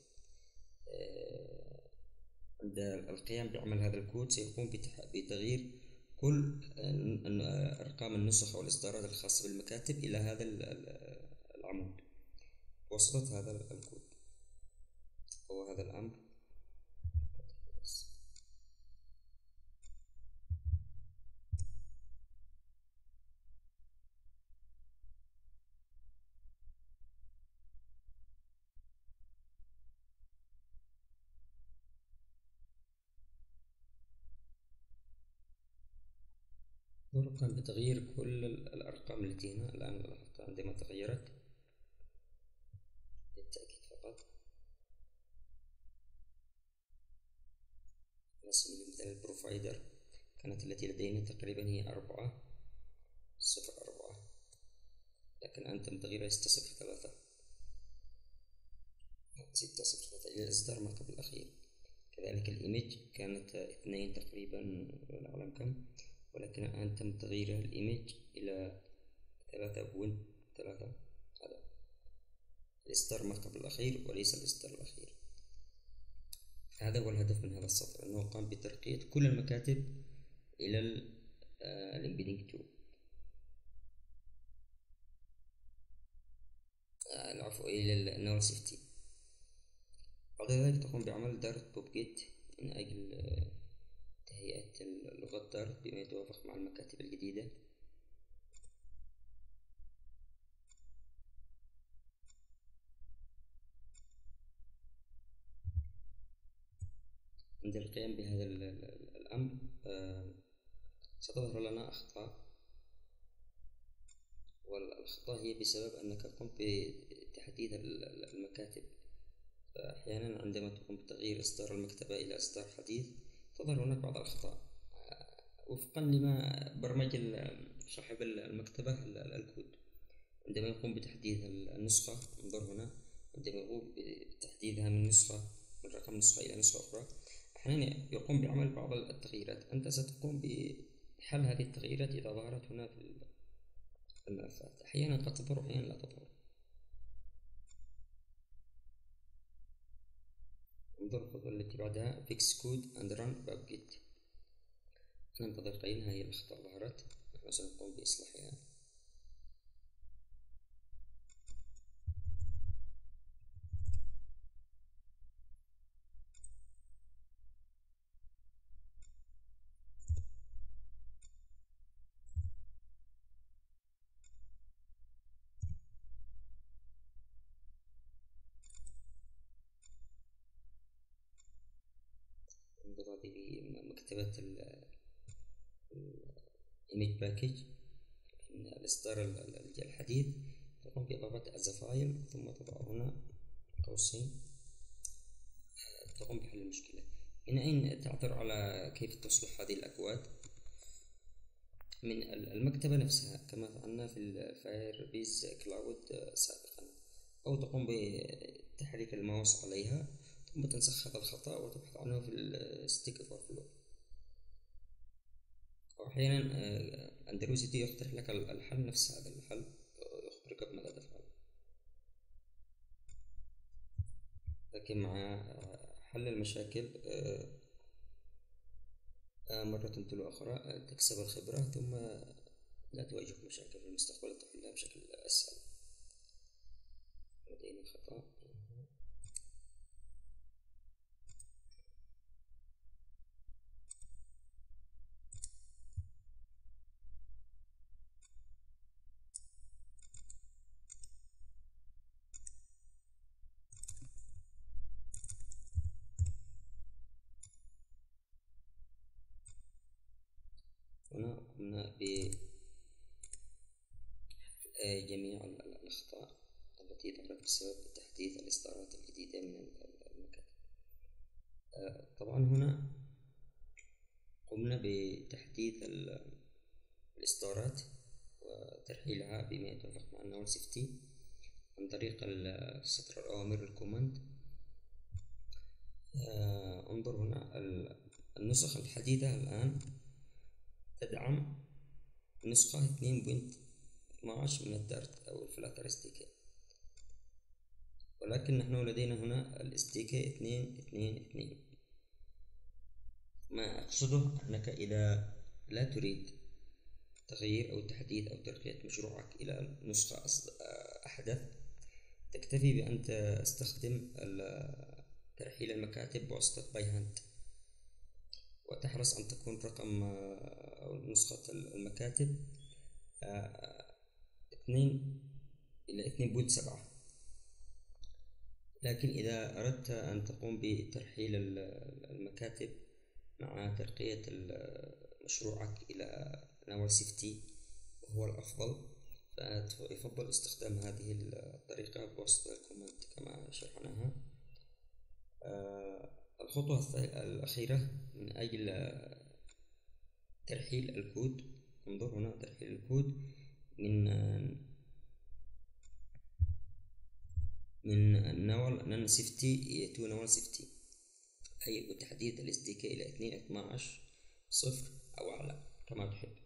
عند القيام بعمل هذا الكود سيقوم بتغيير كل أرقام النسخ أو الإصدارات الخاصة بالمكاتب إلى هذا العمود. وصلت هذا الكود أو هذا الأمر. قام بتغيير كل الأرقام التي هنا الآن لاحظتها عندما تغيرت للتأكيد فقط. نسمي مثلا البروفايدر كانت التي لدينا تقريبا هي أربعة صفر أربعة، لكن الآن تم تغييرها ستة صفر ثلاثة ستة صفر ثلاثة إلى إصدار ما قبل الأخير. كذلك الإيميج كانت اثنين تقريبا لا أعلم كم، ولكن الآن تم تغيير الإيميج إلى ثلاثة بوينت ثلاثة. هذا الإصدار ما قبل الأخير وليس الإصدار الأخير. هذا هو الهدف من هذا السطر، أنه قام بترقية كل المكاتب إلى الإمبيدنج تو. العفو، إلى النول سيفتي. بعد ذلك تقوم بعمل دارت بوبجيت من أجل تهيئة لغة دارت بما يتوافق مع المكاتب الجديدة. عند القيام بهذا الأمر ستظهر لنا أخطاء، والأخطاء هي بسبب أنك قمت بتحديد المكاتب. أحيانا عندما تقوم بتغيير إصدار المكتبة إلى إصدار حديث تظهر هناك بعض الأخطاء وفقا لما برمج صاحب المكتبة الكود. عندما يقوم بتحديد النسخة، انظر هنا، عندما يقوم بتحديدها من نسخة من رقم نسخة إلى نسخة أخرى أحيانا يقوم بعمل بعض التغييرات. أنت ستقوم بحل هذه التغييرات إذا ظهرت هنا في الملفات. أحيانا قد تظهر وأحيانا لا تظهر. انظر الخطوة التي بعدها fix code and run pubgit. ننتظر قليلا، هي الأخطاء ظهرت، نحن سنقوم بإصلاحها. مكتبة الإيميج باكج من الإصدار الحديث تقوم بإضافة as a file ثم تضع هنا قوسين تقوم بحل المشكلة. من أين تعثر على كيف تصلح هذه الأكواد؟ من المكتبة نفسها كما فعلنا في الفايربيز كلاود سابقا، أو تقوم بتحريك الماوس عليها ثم تنسخ هذا الخطأ وتبحث عنه في الستيك اوفرفلو. وأحيانا أندروسيتي يقترح لك الحل نفس هذا الحل، يخبرك بماذا تفعل. لكن مع حل المشاكل مرة تلو أخرى تكسب الخبرة ثم لا تواجهك مشاكل في المستقبل تحلها بشكل أسهل. لدينا خطأ. هنا قمنا بحذف جميع الأخطاء التي ظهرت بسبب تحديث الإصدارات الجديدة من المكتب. طبعا هنا قمنا بتحديث الإصدارات وترحيلها بما يتوافق مع النول سيفتي عن طريق سطر الأوامر الكوماند. انظر هنا النسخ الحديثة الآن تدعم نسخة اثنين نقطة اثناعش من الدارت أو الفلاتر sdk، ولكن نحن لدينا هنا ال sdk اثنين اثنين اثنين. ما أقصده أنك إذا لا تريد تغيير أو تحديث أو ترقية مشروعك إلى نسخة أحدث، تكتفي بأن تستخدم ترحيل المكاتب بواسطة باي هاند، وتحرص أن تكون رقم أو نسخة المكاتب اثنين إلى اثنين بوينت سبعة. لكن إذا أردت أن تقوم بترحيل المكاتب مع ترقية مشروعك إلى نول سيفتي وهو الأفضل، فيفضل استخدام هذه الطريقة بواسطة الكوماند كما شرحناها. الخطوة الأخيرة من أجل ترحيل الكود، انظر هنا ترحيل الكود من من النول نون سيفتي إلى تو نول سيفتي، أي تحديث ال sdk إلى اثنين اثناعش صفر أو أعلى كما تحب.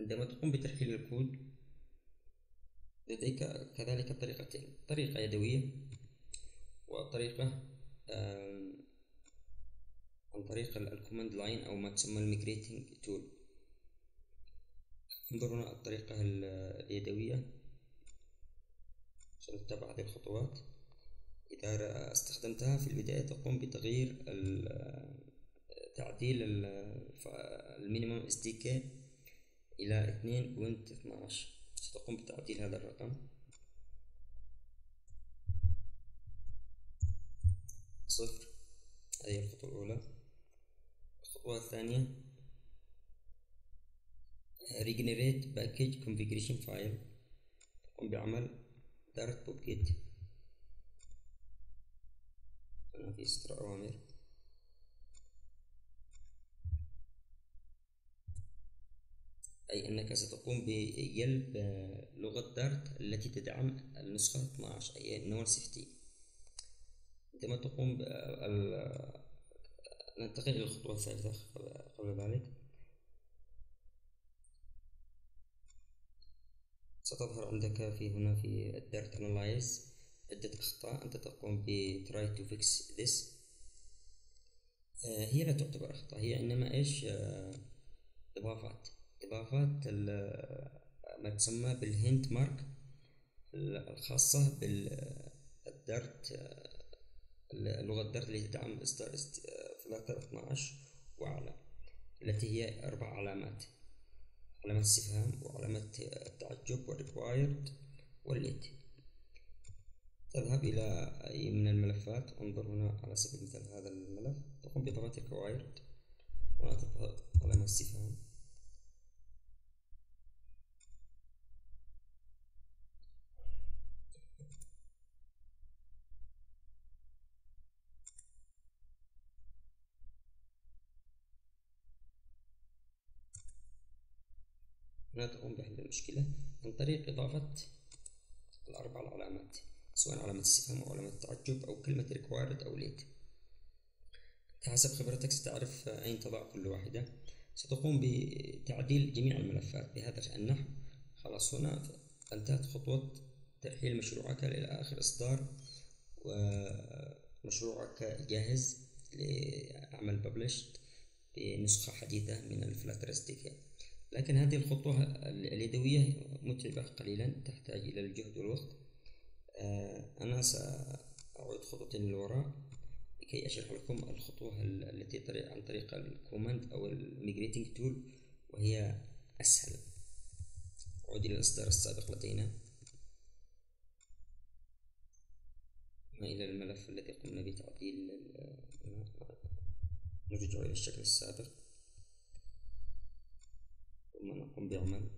عندما تقوم بترحيل الكود لديك كذلك طريقتين، طريقة يدوية وطريقة عن طريق الكوماند لاين أو ما تسمى الميجريتنج تول. انظر هنا الطريقة اليدوية عشان تتبع هذه الخطوات. إذا استخدمتها في البداية تقوم بتغيير تعديل المينيمم sdk إلى اثنين نقطة اثناعش، ستقوم بتعديل هذا الرقم، صفر. هذه الخطوة الأولى. الخطوة الثانية regenerate package configuration file، تقوم بعمل dart pubgit. هنا في سطر أوامر أي أنك ستقوم بجلب لغة دارت التي تدعم النسخة اثناعش أي النول سيفتي. عندما تقوم بال... ننتقل إلى الخطوة الثالثة قبل ذلك. ستظهر عندك في هنا في الدارت Analyze عدة أخطاء، أنت تقوم ب Try to fix this. هي لا تعتبر أخطاء، هي إنما إيش إضافات، إضافات ما تسمى بالهنت مارك الخاصة بالدارت، اللغة الدارت اللي تدعم إصدار فلاتر اثناعش وأعلى، التي هي أربع علامات، علامة استفهام وعلامة التعجب والريكوايرد والليت. تذهب إلى أي من الملفات، انظر هنا على سبيل المثال هذا الملف، تقوم بإضافة الريكوايرد وهنا تظهر علامة استفهام. هنا تقوم بحل المشكلة عن طريق إضافة الأربع العلامات، سواء علامة استفهام أو علامة تعجب أو كلمة required أو late. حسب خبرتك ستعرف أين تضع كل واحدة. ستقوم بتعديل جميع الملفات بهذا النحو. خلاص هنا انتهت خطوة ترحيل مشروعك إلى آخر إصدار، ومشروعك جاهز. لعمل ببلش بنسخة حديثة من الفلاتر sdk. لكن هذه الخطوة اليدوية متعبة قليلا، تحتاج إلى الجهد والوقت. أنا سأعود خطوتين للوراء لكي أشرح لكم الخطوة التي عن طريق الكوماند أو الميجريتنج تول، وهي أسهل. أعود إلى الإصدار السابق لدينا، إلى الملف الذي قمنا بتعديل، نرجع إلى الشكل السابق ثم نقوم بعمل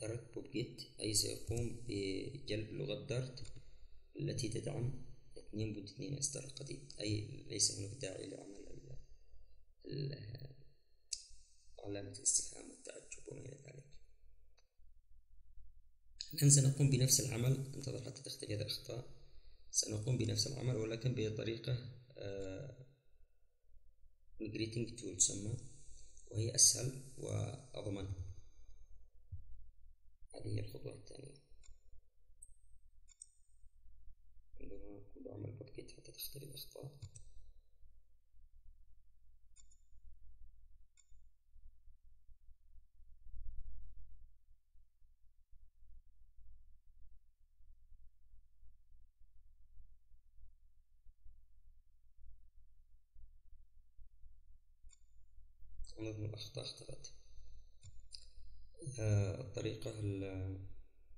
دارت بوب جيت، أي سيقوم بجلب لغة دارت التي تدعم اثنين نقطة اثنين إصدار القديم، أي ليس هناك داعي لعمل علامة الاستفهام والتعجب وما إلى ذلك. الآن سنقوم بنفس العمل، انتظر حتى تختفي هذه الأخطاء. سنقوم بنفس العمل ولكن بطريقة migrating tool تسمى، وهي أسهل وأضمن. هذه هي الخطوة الثانية، نقوم بعمل بوبكيت حتى تختفي الأخطاء. نظم الأخطاء اختفت. آه الطريقة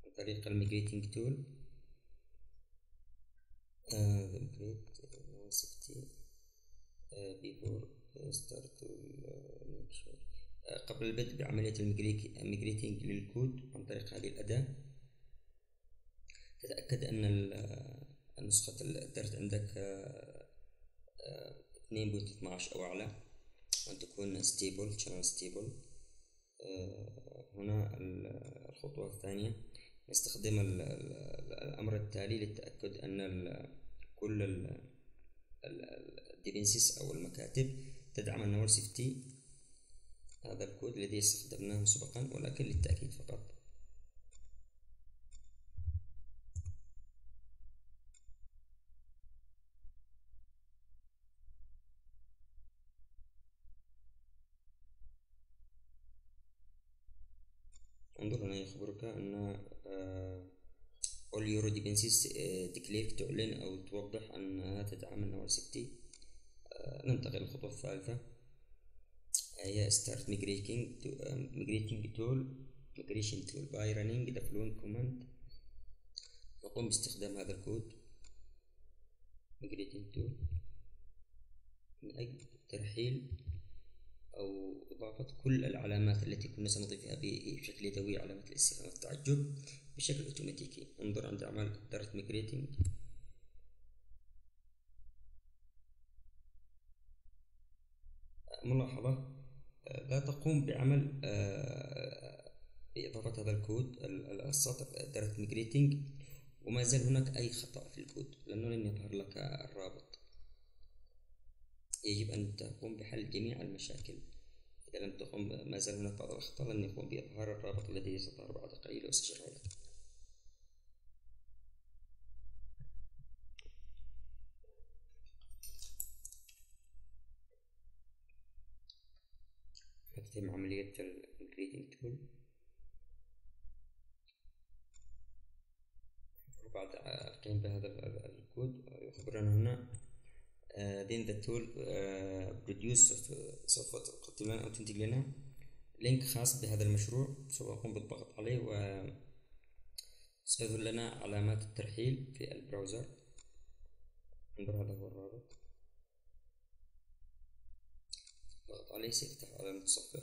الطريقة الميجريتنج تول ميجريت نول سيفتي بيفور ستارت ميكشور. قبل البدء بعملية الميجريتنج للكود عن طريق هذه الأداة، تتأكد أن نسخة الدارت عندك آه آه اثنين نقطة اثناعش أو أعلى، وأن تكون stable channel stable. آه هنا الخطوة الثانية نستخدم الأمر التالي للتأكد أن ال كل الديبنسيس أو المكاتب تدعم النول سيفتي، هذا الكود الذي استخدمناه سبقا ولكن للتأكيد فقط. انظر هنا يخبرك أن all your dependencies declare تعلن أو توضح أنها تدعم النول سيفتي. ننتقل للخطوة الثالثة، هي start migrating to migrating tool migration tool by running the fluent command. نقوم باستخدام هذا الكود migrating tool من أجل ترحيل أو إضافة كل العلامات التي كنا سنضيفها بشكل يدوي، علامة الاستفهام والتعجب، بشكل أوتوماتيكي. انظر عند أعمال دارت ميجريتنج، ملاحظة لا تقوم بعمل بإضافة هذا الكود السطر دارت ميجريتنج، وما زال هناك أي خطأ في الكود لأنه لم يظهر لك الرابط. يجب أن تقوم بحل جميع المشاكل، إذا لم تقم ما زال هناك بعض الأخطاء لن يقوم بإظهار الرابط الذي سيظهر بعد قليل وسأشرحه لكم. نتم عملية الميجريتنج تول، وبعد القيام بهذا الكود يخبرنا هنا Uh, then the tool uh, produce سوف تقدم لنا أو تنتج لنا لينك خاص بهذا المشروع، سوف أقوم بالضغط عليه وسيظهر لنا علامات الترحيل في البراوزر. انظر هذا هو الرابط، ضغط عليه سيفتح على المتصفح.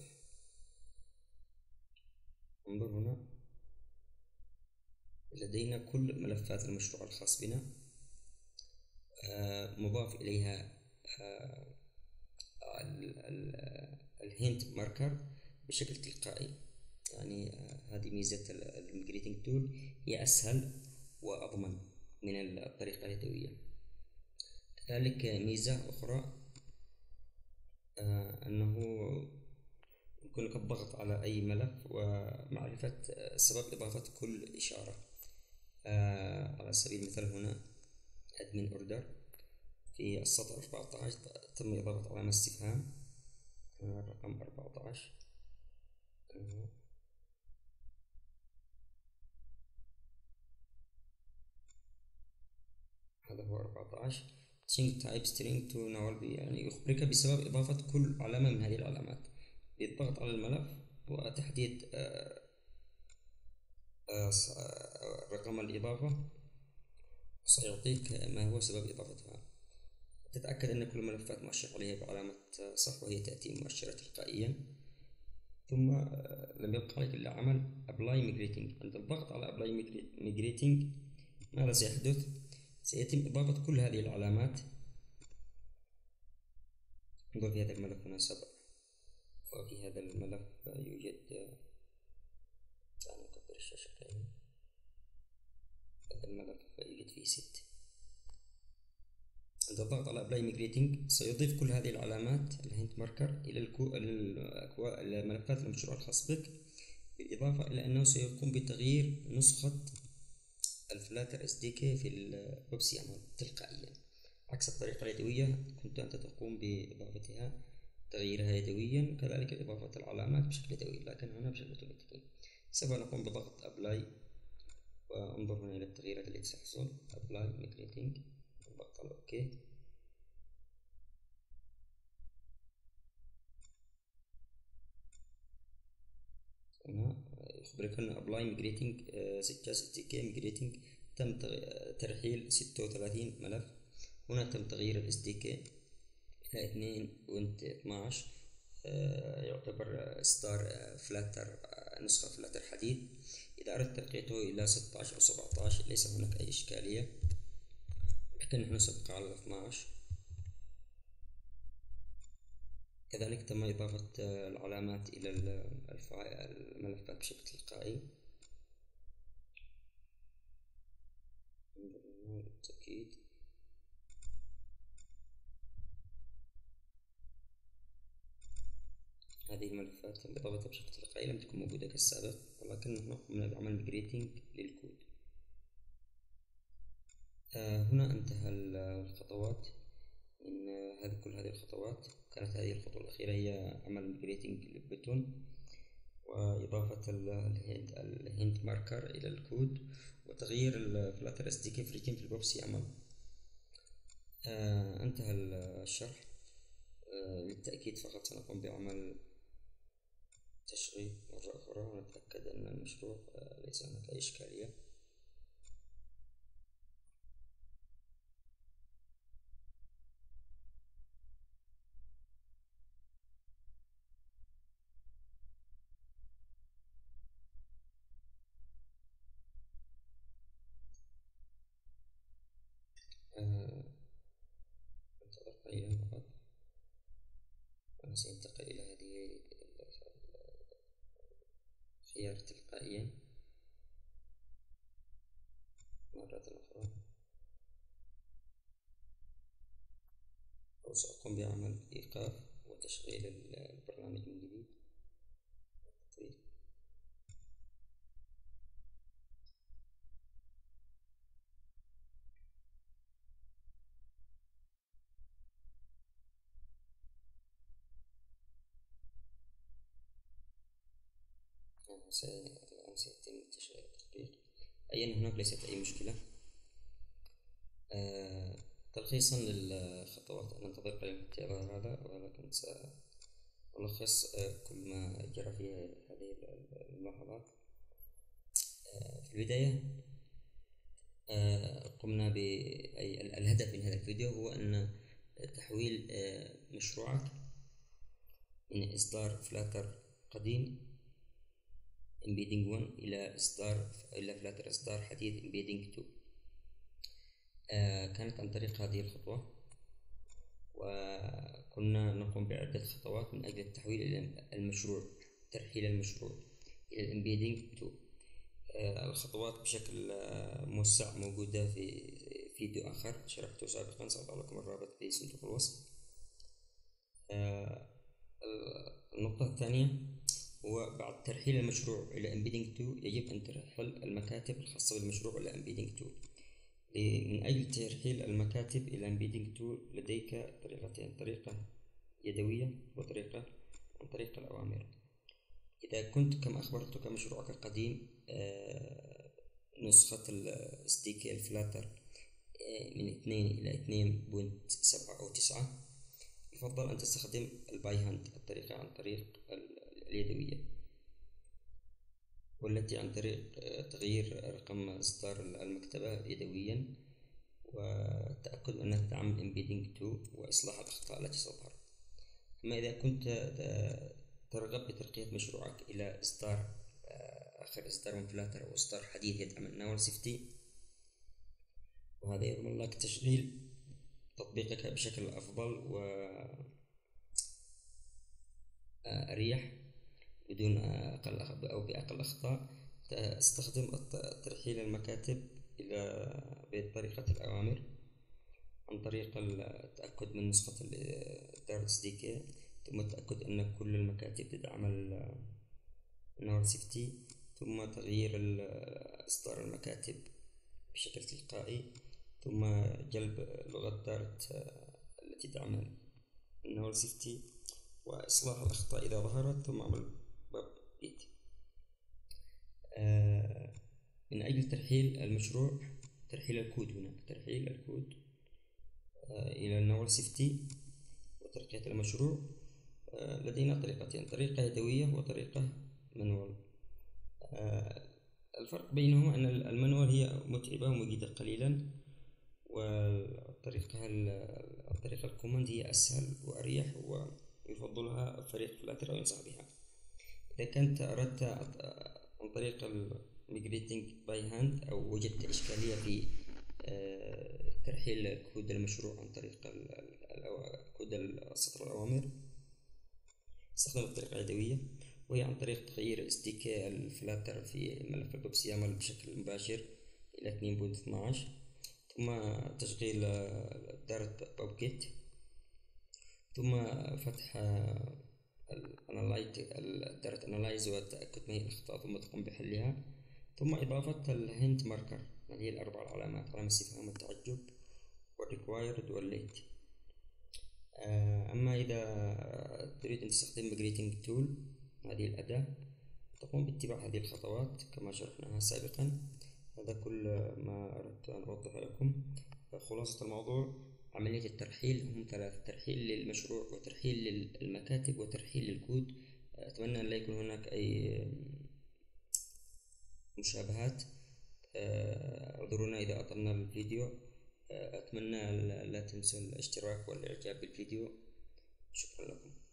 انظر هنا لدينا كل ملفات المشروع الخاص بنا، مضاف إليها الهنت ماركر بشكل تلقائي. يعني هذه ميزة الميجريتنج تول، هي أسهل وأضمن من الطريقة اليدوية. كذلك ميزة أخرى أنه يمكنك الضغط على أي ملف ومعرفة سبب إضافة كل إشارة. على سبيل المثال هنا admin order في السطر أربعة عشر تم إضافة علامة استفهام رقم أربعة عشر. هذا هو أربعة عشر. string type string to null يعني يخبرك بسبب إضافة كل علامة من هذه العلامات. بالضغط على الملف وتحديد رقم الإضافة سيعطيك ما هو سبب إضافتها. تتأكد أن كل الملفات مؤشر عليها بعلامة صح وهي تأتي مؤشرة تلقائيا. ثم لم يبقى لك إلا عمل apply migrating. عند الضغط على apply migrating ماذا سيحدث؟ سيتم إضافة كل هذه العلامات. انظر في هذا الملف هنا سبع، وفي هذا الملف يوجد دعني أكبر الشاشة كامل. هذا الملف يوجد فيه ست. عند الضغط على apply migrating سيضيف كل هذه العلامات الهنت ماركر إلى الكو... الملفات المشروع الخاص بك، بالإضافة إلى أنه سيقوم بتغيير نسخة الفلاتر إس دي كي في الويب سي أمل تلقائيا، عكس الطريقة اليدوية كنت أنت تقوم بإضافتها تغييرها يدويا، كذلك إضافة العلامات بشكل يدوي، لكن هنا بشكل أوتوماتيكي. سوف نقوم بضغط apply وانظر هنا إلى التغييرات التي ستحصل. apply migrating بالضغط على OK. هنا يخبرك أن apply migrating إس دي كي migrating تم ترحيل ستة وثلاثين ملف. هنا تم تغيير ال إس دي كي إلى اثنين ونت اثناعش، يعتبر ستار فلاتر نسخة فلاتر حديث. إذا أردت ترقيته إلى ستة عشر أو سبعة عشر ليس هناك أي إشكالية، لكن نحن سبق على اثناعش. كذلك تم إضافة العلامات إلى الملفات بشكل تلقائي. بالتأكيد هذه الملفات تم إضافتها بشكل تلقائي، لم تكن موجودة كالسابق، ولكن نحن قمنا بعمل ميجريتنج للكود. هنا انتهى الخطوات من هذه كل هذه الخطوات. كانت هذه الخطوة الأخيرة هي عمل ميجريتنج للبتون وإضافة الهند ماركر إلى الكود وتغيير الفلاتر إس دي كي فريتين في الويب سي أمل. انتهى الشرح. للتأكيد فقط سنقوم بعمل تشغيل مرة أخرى ونتأكد أن المشروع ليس هناك أي إشكالية. انتظر قليلا فقط سينتقل إلى هذه الخيار تلقائيا مرة أخرى، وسأقوم بعمل إيقاف وتشغيل البرنامج من جديد. الآن سيتم تشغيل التطبيق. أيضا هناك ليست أي مشكلة. آه، تلخيصا للخطوات، أنا انتظر قليلا حتى يظهر هذا، ولكن سألخص كل ما جرى في هذه الملاحظات. آه، في البداية آه، قمنا ب الهدف من هذا الفيديو هو أن تحويل آه، مشروعك من إصدار فلاتر قديم embedding واحد إلى إصدار إلى فلاتر إصدار حديث embedding اثنين. آه كانت عن طريق هذه الخطوة، وكنا نقوم بعدة خطوات من أجل التحويل إلى المشروع، ترحيل المشروع إلى embedding اثنين. آه الخطوات بشكل آه موسع موجودة في فيديو آخر شرحته سابقا، سأضع لكم الرابط في صندوق الوصف. آه النقطة الثانية، وبعد ترحيل المشروع إلى embedding اثنين يجب أن ترحل المكاتب الخاصة بالمشروع إلى embedding اثنين. من أجل ترحيل المكاتب إلى امبيدنج تول لديك طريقتين، طريقة يدوية وطريقة عن طريق الأوامر. إذا كنت كما أخبرتك مشروعك القديم نسخة sdk الفلاتر من اثنين إلى اثنين بوينت سبعة أو تسعة، يفضل أن تستخدم الباي هاند الطريقة عن طريق اليدوية، والتي عن طريق تغيير رقم إصدار المكتبة يدويا وتأكد أنك تعمل امبيدنج تو وإصلاح الأخطاء التي تظهر. أما إذا كنت ترغب بترقية مشروعك إلى إصدار آخر إصدار من فلاتر أو إصدار حديث يدعم نول سيفتي، وهذا يضمن لك تشغيل تطبيقك بشكل أفضل وأريح بدون أقل أو بأقل أخطاء. تستخدم ترحيل المكاتب إلى بطريقة الأوامر عن طريق التأكد من نسخة الدارت sdk، ثم التأكد أن كل المكاتب تدعم النول سيفتي، ثم تغيير إصدار المكاتب بشكل تلقائي، ثم جلب لغة دارت التي تدعم النول سيفتي وإصلاح الأخطاء إذا ظهرت، ثم عمل باب بيت. آه من أجل ترحيل المشروع، ترحيل الكود هنا ترحيل الكود آه إلى النول سيفتي وترقية المشروع، آه لدينا طريقتين، طريقة يدوية وطريقة منوال. آه الفرق بينهما أن المنوال هي متعبة ومجهدة قليلا، والطريقة الطريقة الكوماند هي أسهل وأريح ويفضلها فريق فلاتر وينصح بها. إذا كنت أردت عن طريق الميجريتنج باي هاند أو وجدت إشكالية في ترحيل كود المشروع عن طريق كود سطر الأوامر، استخدم الطريقة اليدوية، وهي عن طريق تغيير sdk الفلاتر في ملف البوبس يامل بشكل مباشر إلى اثنين نقطة اثناعش، ثم تشغيل دارت بوبكيت، ثم فتح الدارت أنالايز والتأكد من الأخطاء ثم تقوم بحلها، ثم إضافة الهنت ماركر اللي هي الأربع علامات، علامة الاستفهام والتعجب والريكوايرد والليت. أما إذا تريد أن تستخدم جريتنج تول هذه الأداة، تقوم باتباع هذه الخطوات كما شرحناها سابقا. هذا كل ما أردت أن أوضحه لكم. خلاصة الموضوع، عملية الترحيل هم ثلاث، ترحيل للمشروع وترحيل للمكاتب وترحيل للكود. أتمنى أن لا يكون هناك أي مشابهات، اعذرونا إذا أطلنا الفيديو، أتمنى لا تنسوا الاشتراك والإعجاب بالفيديو، شكرا لكم.